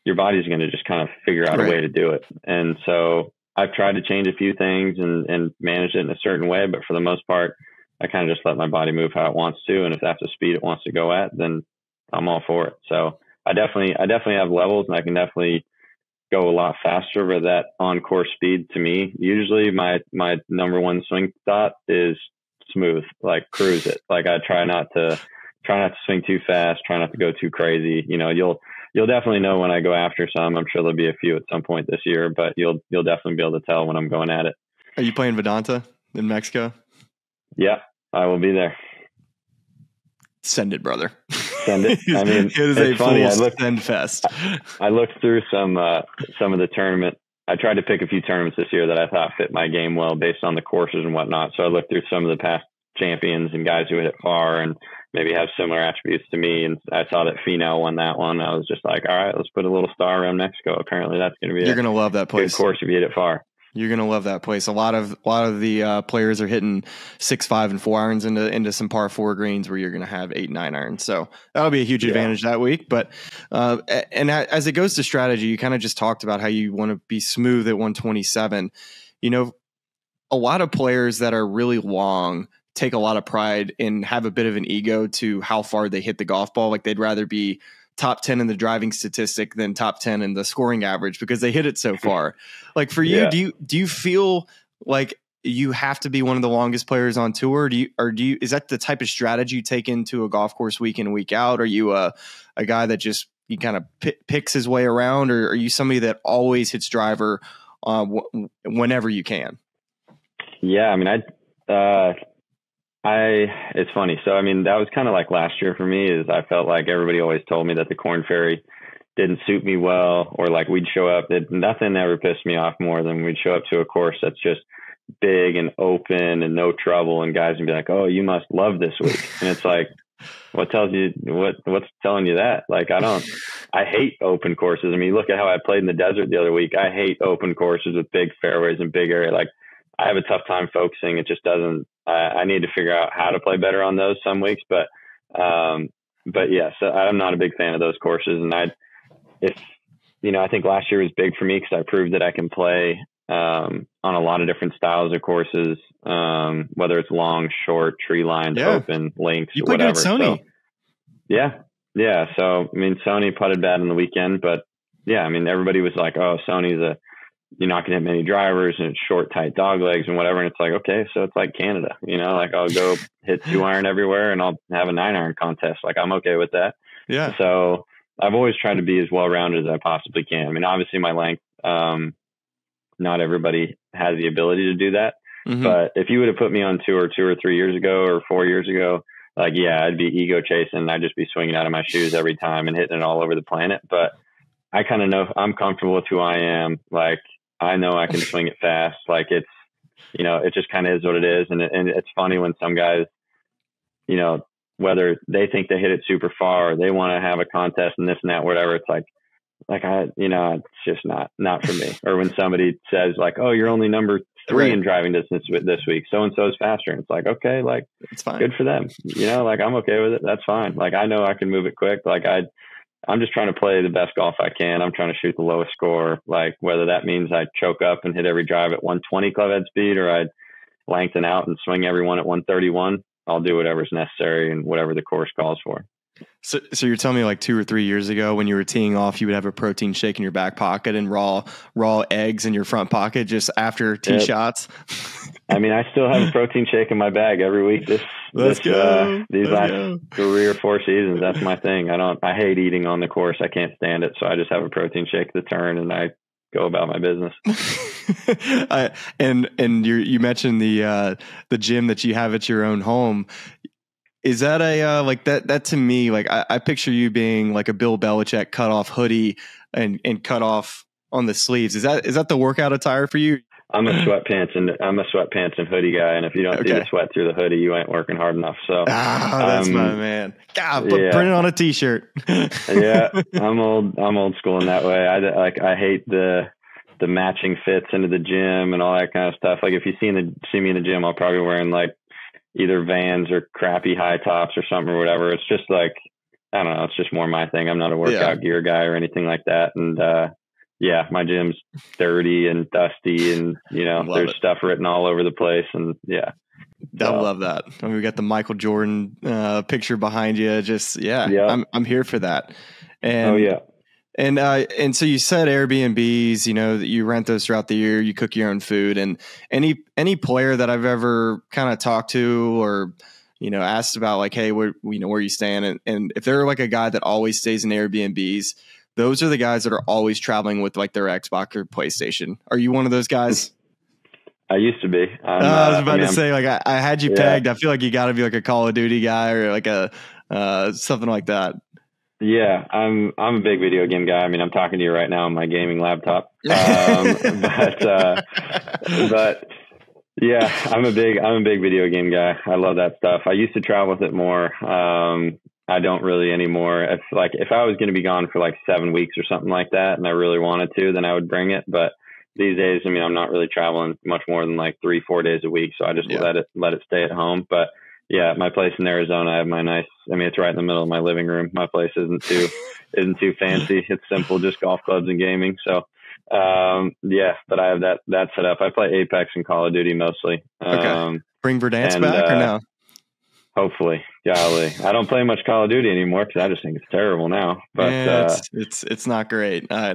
your body's going to just kind of figure out a way to do it. And so I've tried to change a few things and manage it in a certain way. But for the most part, I kind of just let my body move how it wants to. And if that's the speed it wants to go at, then I'm all for it. So I definitely have levels, and I can definitely go a lot faster with that on-course speed. To me, usually my number one swing thought is smooth, like cruise it. Like I try not to swing too fast, try not to go too crazy. You know, you'll definitely know when I go after some. I'm sure there'll be a few at some point this year, but you'll definitely be able to tell when I'm going at it. Are you playing Vedanta in Mexico? Yeah, I will be there. Send it, brother. Send it. I mean, it is a funny send fest. I looked through some of the tournament. I tried to pick a few tournaments this year that I thought fit my game well based on the courses and whatnot. So I looked through some of the past champions and guys who hit it far and maybe have similar attributes to me, and I saw that Fino won that one. I was just like, all right, let's put a little star around Mexico. Apparently that's going to be, you're going to love that place. Of course, if you hit it far, you're going to love that place. A lot of the players are hitting 6, 5 and 4 irons into some par 4 greens where you're going to have 8, 9 irons. So that'll be a huge advantage that week. But and as it goes to strategy, you kind of just talked about how you want to be smooth at 127. You know, a lot of players that are really long take a lot of pride and have a bit of an ego to how far they hit the golf ball. Like they'd rather be top 10 in the driving statistic than top 10 in the scoring average because they hit it so far. Like for you, do you feel like you have to be one of the longest players on tour? Or is that the type of strategy you take into a golf course week in, week out? Are you a guy that just, he kind of picks his way around, or are you somebody that always hits driver whenever you can? Yeah. I mean, it's funny. So, I mean, that was kind of like last year for me, is I felt like everybody always told me that the Korn Ferry didn't suit me well, or like we'd show up, nothing ever pissed me off more than we'd show up to a course that's just big and open and no trouble, and guys would be like, oh, you must love this week. And it's like, what's telling you that? Like, I hate open courses. I mean, look at how I played in the desert the other week. I hate open courses with big fairways and big area. Like, I have a tough time focusing. It just doesn't, I need to figure out how to play better on those some weeks, but yeah, so I'm not a big fan of those courses. And I think last year was big for me because I proved that I can play, on a lot of different styles of courses, whether it's long, short, tree lines, open, links, or whatever. You played good at Sony. So, yeah. So, I mean, Sony putted bad on the weekend, but yeah, I mean, everybody was like, oh, Sony's you're not going to hit many drivers, and it's short, tight dog legs and whatever. And it's like, okay, so it's like Canada, you know, like I'll go hit 2 iron everywhere and I'll have a 9 iron contest. Like I'm okay with that. Yeah. So I've always tried to be as well-rounded as I possibly can. I mean, obviously my length, not everybody has the ability to do that, but if you would have put me on tour 2 or 3 years ago or 4 years ago, like, yeah, I'd be ego chasing and I'd just be swinging out of my shoes every time and hitting it all over the planet. But I kind of know I'm comfortable with who I am. Like, I know I can swing it fast. Like it's, you know, it just kind of is what it is. And it's funny when some guys, you know, whether they think they hit it super far or they want to have a contest and this and that, whatever. It's like I, you know, it's just not for me. Or when somebody says like, oh, you're only number 3 in driving distance this week, so-and-so's faster. And it's like, okay, like it's fine. Good for them. You know, like I'm okay with it. That's fine. Like I know I can move it quick. Like I'm just trying to play the best golf I can. I'm trying to shoot the lowest score. Like whether that means I choke up and hit every drive at 120 clubhead speed, or I lengthen out and swing every one at 131, I'll do whatever's necessary and whatever the course calls for. So you're telling me like 2 or 3 years ago when you were teeing off, you would have a protein shake in your back pocket and raw eggs in your front pocket just after tee shots. I mean, I still have a protein shake in my bag every week. These last 3 or 4 seasons, that's my thing. I hate eating on the course. I can't stand it. So I just have a protein shake at the turn and I go about my business. And you mentioned the gym that you have at your own home. Is that that to me, like I picture you being like a Bill Belichick cut off hoodie and cut off on the sleeves. Is that the workout attire for you? I'm a sweatpants and hoodie guy, and if you don't see the sweat through the hoodie, you ain't working hard enough. So that's my man. God, but print it on a t-shirt. Yeah, I'm old school in that way. I hate the matching fits into the gym and all that kind of stuff. Like if you see me in the gym, I'll probably be wearing like either Vans or crappy high tops or something or whatever. It's just like, I don't know. It's just more my thing. I'm not a workout gear guy or anything like that. And, yeah, my gym's dirty and dusty and, you know, there's stuff written all over the place. And yeah, I love that. I mean, we got the Michael Jordan picture behind you. Just, I'm here for that. And and so you said Airbnbs, you know, that you rent those throughout the year, you cook your own food, and any player that I've ever kind of talked to or, you know, asked about like, hey, where are you staying? And if they're like a guy that always stays in Airbnbs, those are the guys that are always traveling with like their Xbox or PlayStation. Are you one of those guys? I used to be. I had you pegged. I feel like you got to be like a Call of Duty guy or like a something like that. Yeah, I'm a big video game guy. I mean, I'm talking to you right now on my gaming laptop. But yeah, I'm a big video game guy. I love that stuff. I used to travel with it more. I don't really anymore. It's like if I was going to be gone for like 7 weeks or something like that, and I really wanted to, then I would bring it. But these days, I mean, I'm not really traveling much more than like 3-4 days a week, so I just let it stay at home. But yeah, my place in Arizona, I have my nice. I mean, it's right in the middle of my living room. My place isn't too fancy. It's simple, just golf clubs and gaming. So but I have that set up. I play Apex and Call of Duty mostly. Bring Verdance back or no? Hopefully. Golly. I don't play much Call of Duty anymore because I just think it's terrible now. But yeah, it's not great. I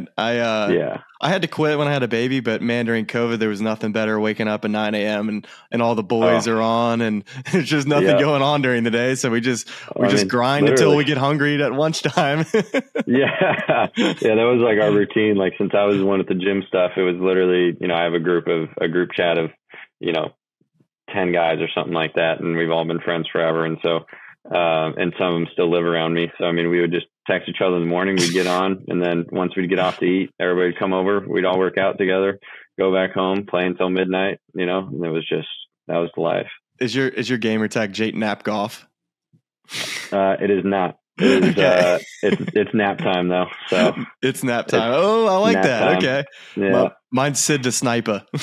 had to quit when I had a baby, but man, during COVID there was nothing better waking up at 9 a.m. and all the boys are on and there's just nothing going on during the day. So we just grind until we get hungry at lunchtime. That was like our routine. Like since I was the one at the gym stuff, it was literally, you know, I have a group chat of, you know, 10 guys or something like that, and we've all been friends forever, and so and some of them still live around me, so I mean we would just text each other in the morning, we'd get on, and then once we'd get off to eat, everybody would come over, we'd all work out together, go back home, play until midnight, you know, and it was just, that was the life. Is your gamer tag Jake Knapp Golf? It is not. It is, it's nap time though. So it's nap time. Oh, I like that. Time. Okay. Yeah. Mine's Sid the Sniper. I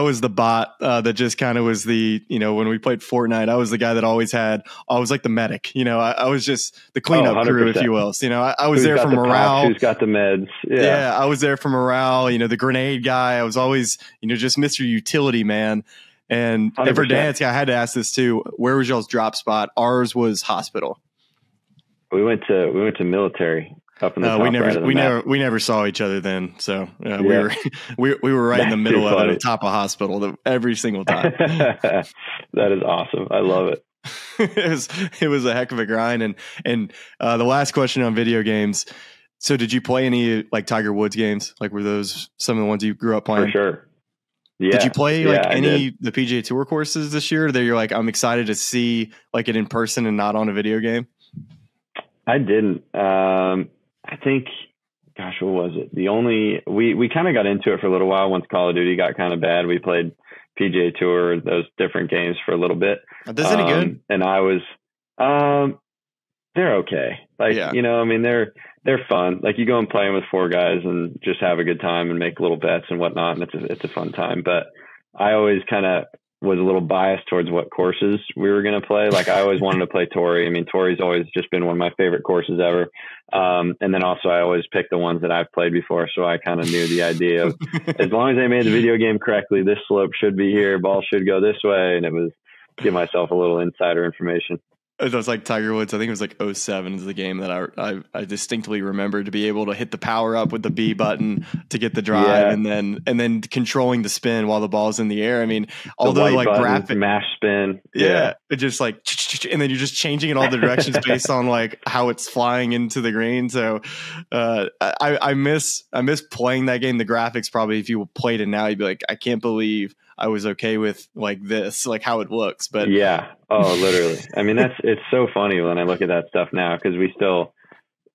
was the bot that just kind of was the, you know, when we played Fortnite, I was the guy that always like the medic, you know, I was just the cleanup crew, if you will. So, you know, I was there for morale. Who's got the meds? Yeah. I was there for morale, you know, the grenade guy. I was always, you know, just Mr. Utility Man. And for Dance, I had to ask this too. Where was y'all's drop spot? Ours was hospital. We went to military up in the we never saw each other then. So we were right in the middle of it, top of hospital every single time. That is awesome. I love it. It was a heck of a grind. And the last question on video games. So did you play any like Tiger Woods games? Like were those some of the ones you grew up playing? For sure. Yeah. Did you play like the PGA Tour courses this year that you're like, I'm excited to see like it in person and not on a video game? I didn't. I think, gosh, what was it? We kind of got into it for a little while. Once Call of Duty got kind of bad, we played PGA Tour, those different games for a little bit. Are those any good? And I was, they're okay. Like, you know, I mean, they're fun. Like you go and play with four guys and just have a good time and make little bets and whatnot. And it's a fun time. But I always kind of was a little biased towards what courses we were going to play. Like I always wanted to play Torrey. I mean, Torrey's always just been one of my favorite courses ever. And then also I always picked the ones that I've played before. So I kind of knew the idea of as long as I made the video game correctly, this slope should be here. Ball should go this way. And it was give myself a little insider information. It was like Tiger Woods. I think it was like 07 is the game that I distinctly remember, to be able to hit the power up with the B button to get the drive, and then controlling the spin while the ball's in the air. I mean, although like graphic mash spin, it just like, and then you're just changing in all the directions based on like how it's flying into the green. So I miss playing that game. The graphics, probably if you played it now, you'd be like, I can't believe I was okay with like this, like how it looks, but literally. I mean, it's so funny when I look at that stuff now, because we still,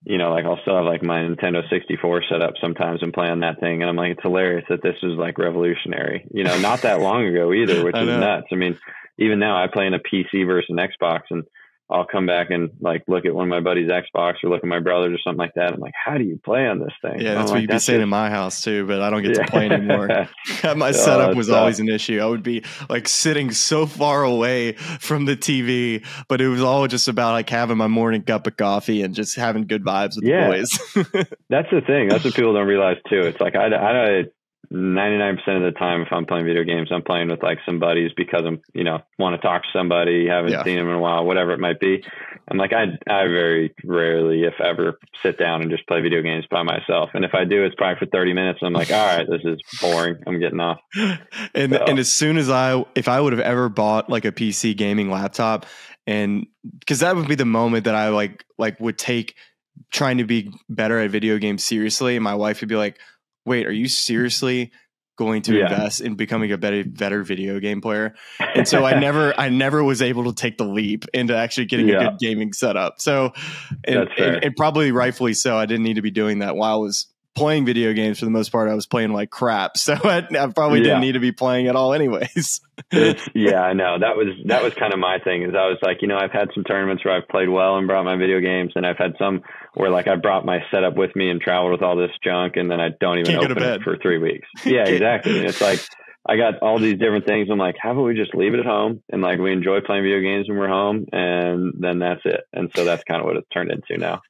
you know, like I'll still have like my Nintendo 64 set up sometimes and play on that thing. And I'm like, it's hilarious that this was like revolutionary, you know, not that long ago either, which is nuts. I mean, even now I play in a PC versus an Xbox, and I'll come back and like look at one of my buddies' Xbox or look at my brother's or something like that. I'm like, how do you play on this thing? Yeah, that's what you'd be saying in my house too, but I don't get to play anymore. My setup was always an issue. I would be like sitting so far away from the TV, but it was all just about like having my morning cup of coffee and just having good vibes with the boys. That's the thing. That's what people don't realize too. It's like I 99% of the time, if I'm playing video games, I'm playing with like some buddies because I'm, you know, want to talk to somebody, haven't seen them in a while, whatever it might be. I'm like, I very rarely, if ever, sit down and just play video games by myself. And if I do, it's probably for 30 minutes. And I'm like, all right, this is boring. I'm getting off. And as soon as if I would have ever bought like a PC gaming laptop, and because that would be the moment that I like would take trying to be better at video games seriously, and my wife would be like, wait, are you seriously going to invest in becoming a better video game player? And so I never was able to take the leap into actually getting a good gaming setup. So, and probably rightfully so, I didn't need to be doing that. While I was playing video games, for the most part, I was playing like crap. So I probably didn't need to be playing at all anyways. I know. That was kind of my thing, is I was like, you know, I've had some tournaments where I've played well and brought my video games, and I've had some where like I brought my setup with me and traveled with all this junk, and then I don't even open it for 3 weeks. Yeah, exactly. And it's like, I got all these different things. I'm like, how about we just leave it at home? And like, we enjoy playing video games when we're home, and then that's it. And so that's kind of what it's turned into now.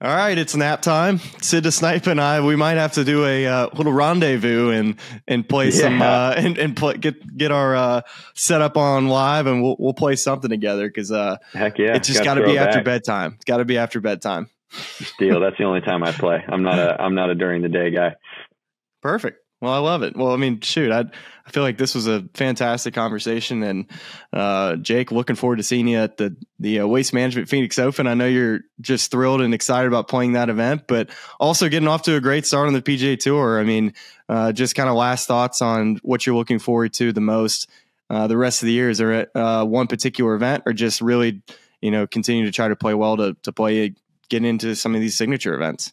All right, it's nap time. Sid the Snipe and I, we might have to do a little rendezvous and play some get our set up on live, and we'll play something together, because heck yeah, it's just got to be after bedtime. It's got to be after bedtime. Deal. That's the only time I play. I'm not a during the day guy. Perfect. Well, I love it. Well, I mean, shoot, I feel like this was a fantastic conversation, and Jake, looking forward to seeing you at the Waste Management Phoenix Open. I know you're just thrilled and excited about playing that event, but also getting off to a great start on the PGA Tour. I mean, just kind of last thoughts on what you're looking forward to the most the rest of the year. Is there one particular event, or just really, you know, continue to try to play well get into some of these signature events?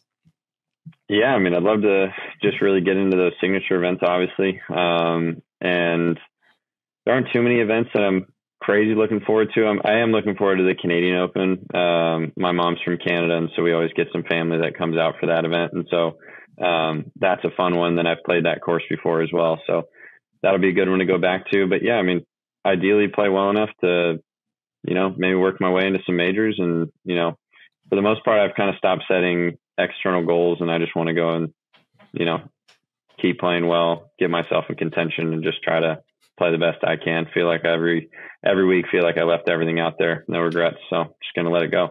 Yeah, I mean, I'd love to just really get into those signature events, obviously. And there aren't too many events that I'm crazy looking forward to. I am looking forward to the Canadian Open. My mom's from Canada, and so we always get some family that comes out for that event. And so that's a fun one. Then I've played that course before as well, so that'll be a good one to go back to. But yeah, I mean, ideally play well enough to, you know, maybe work my way into some majors. And, you know, for the most part, I've kind of stopped setting external goals, and I just want to go and, you know, keep playing well, get myself in contention, and just try to play the best I can. Feel like every week, feel like I left everything out there, no regrets, so just gonna let it go.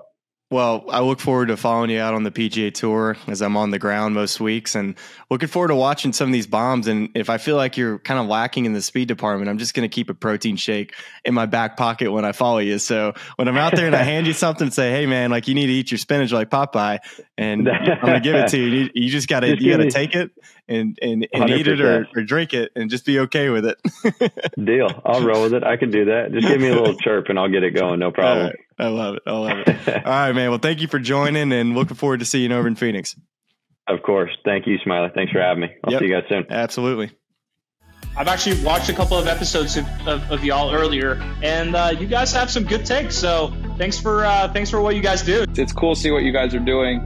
Well, I look forward to following you out on the PGA Tour, as I'm on the ground most weeks, and looking forward to watching some of these bombs. And if I feel like you're kind of lacking in the speed department, I'm just going to keep a protein shake in my back pocket when I follow you. So when I'm out there and I hand you something and say, hey man, like, you need to eat your spinach like Popeye, and I'm going to give it to you. You just got to, take it and eat it or drink it, and just be okay with it. Deal. I'll roll with it. I can do that. Just give me a little chirp and I'll get it going. No problem. I love it. I love it. All right, man. Well, thank you for joining, and looking forward to seeing you over in Phoenix. Of course. Thank you, Smylie. Thanks for having me. I'll see you guys soon. Absolutely. I've actually watched a couple of episodes of y'all earlier, and you guys have some good takes. So thanks for what you guys do. It's cool to see what you guys are doing.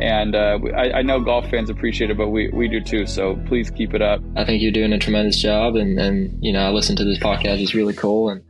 And I know golf fans appreciate it, but we do too. So please keep it up. I think you're doing a tremendous job. And you know, I listen to this podcast. It's really cool. And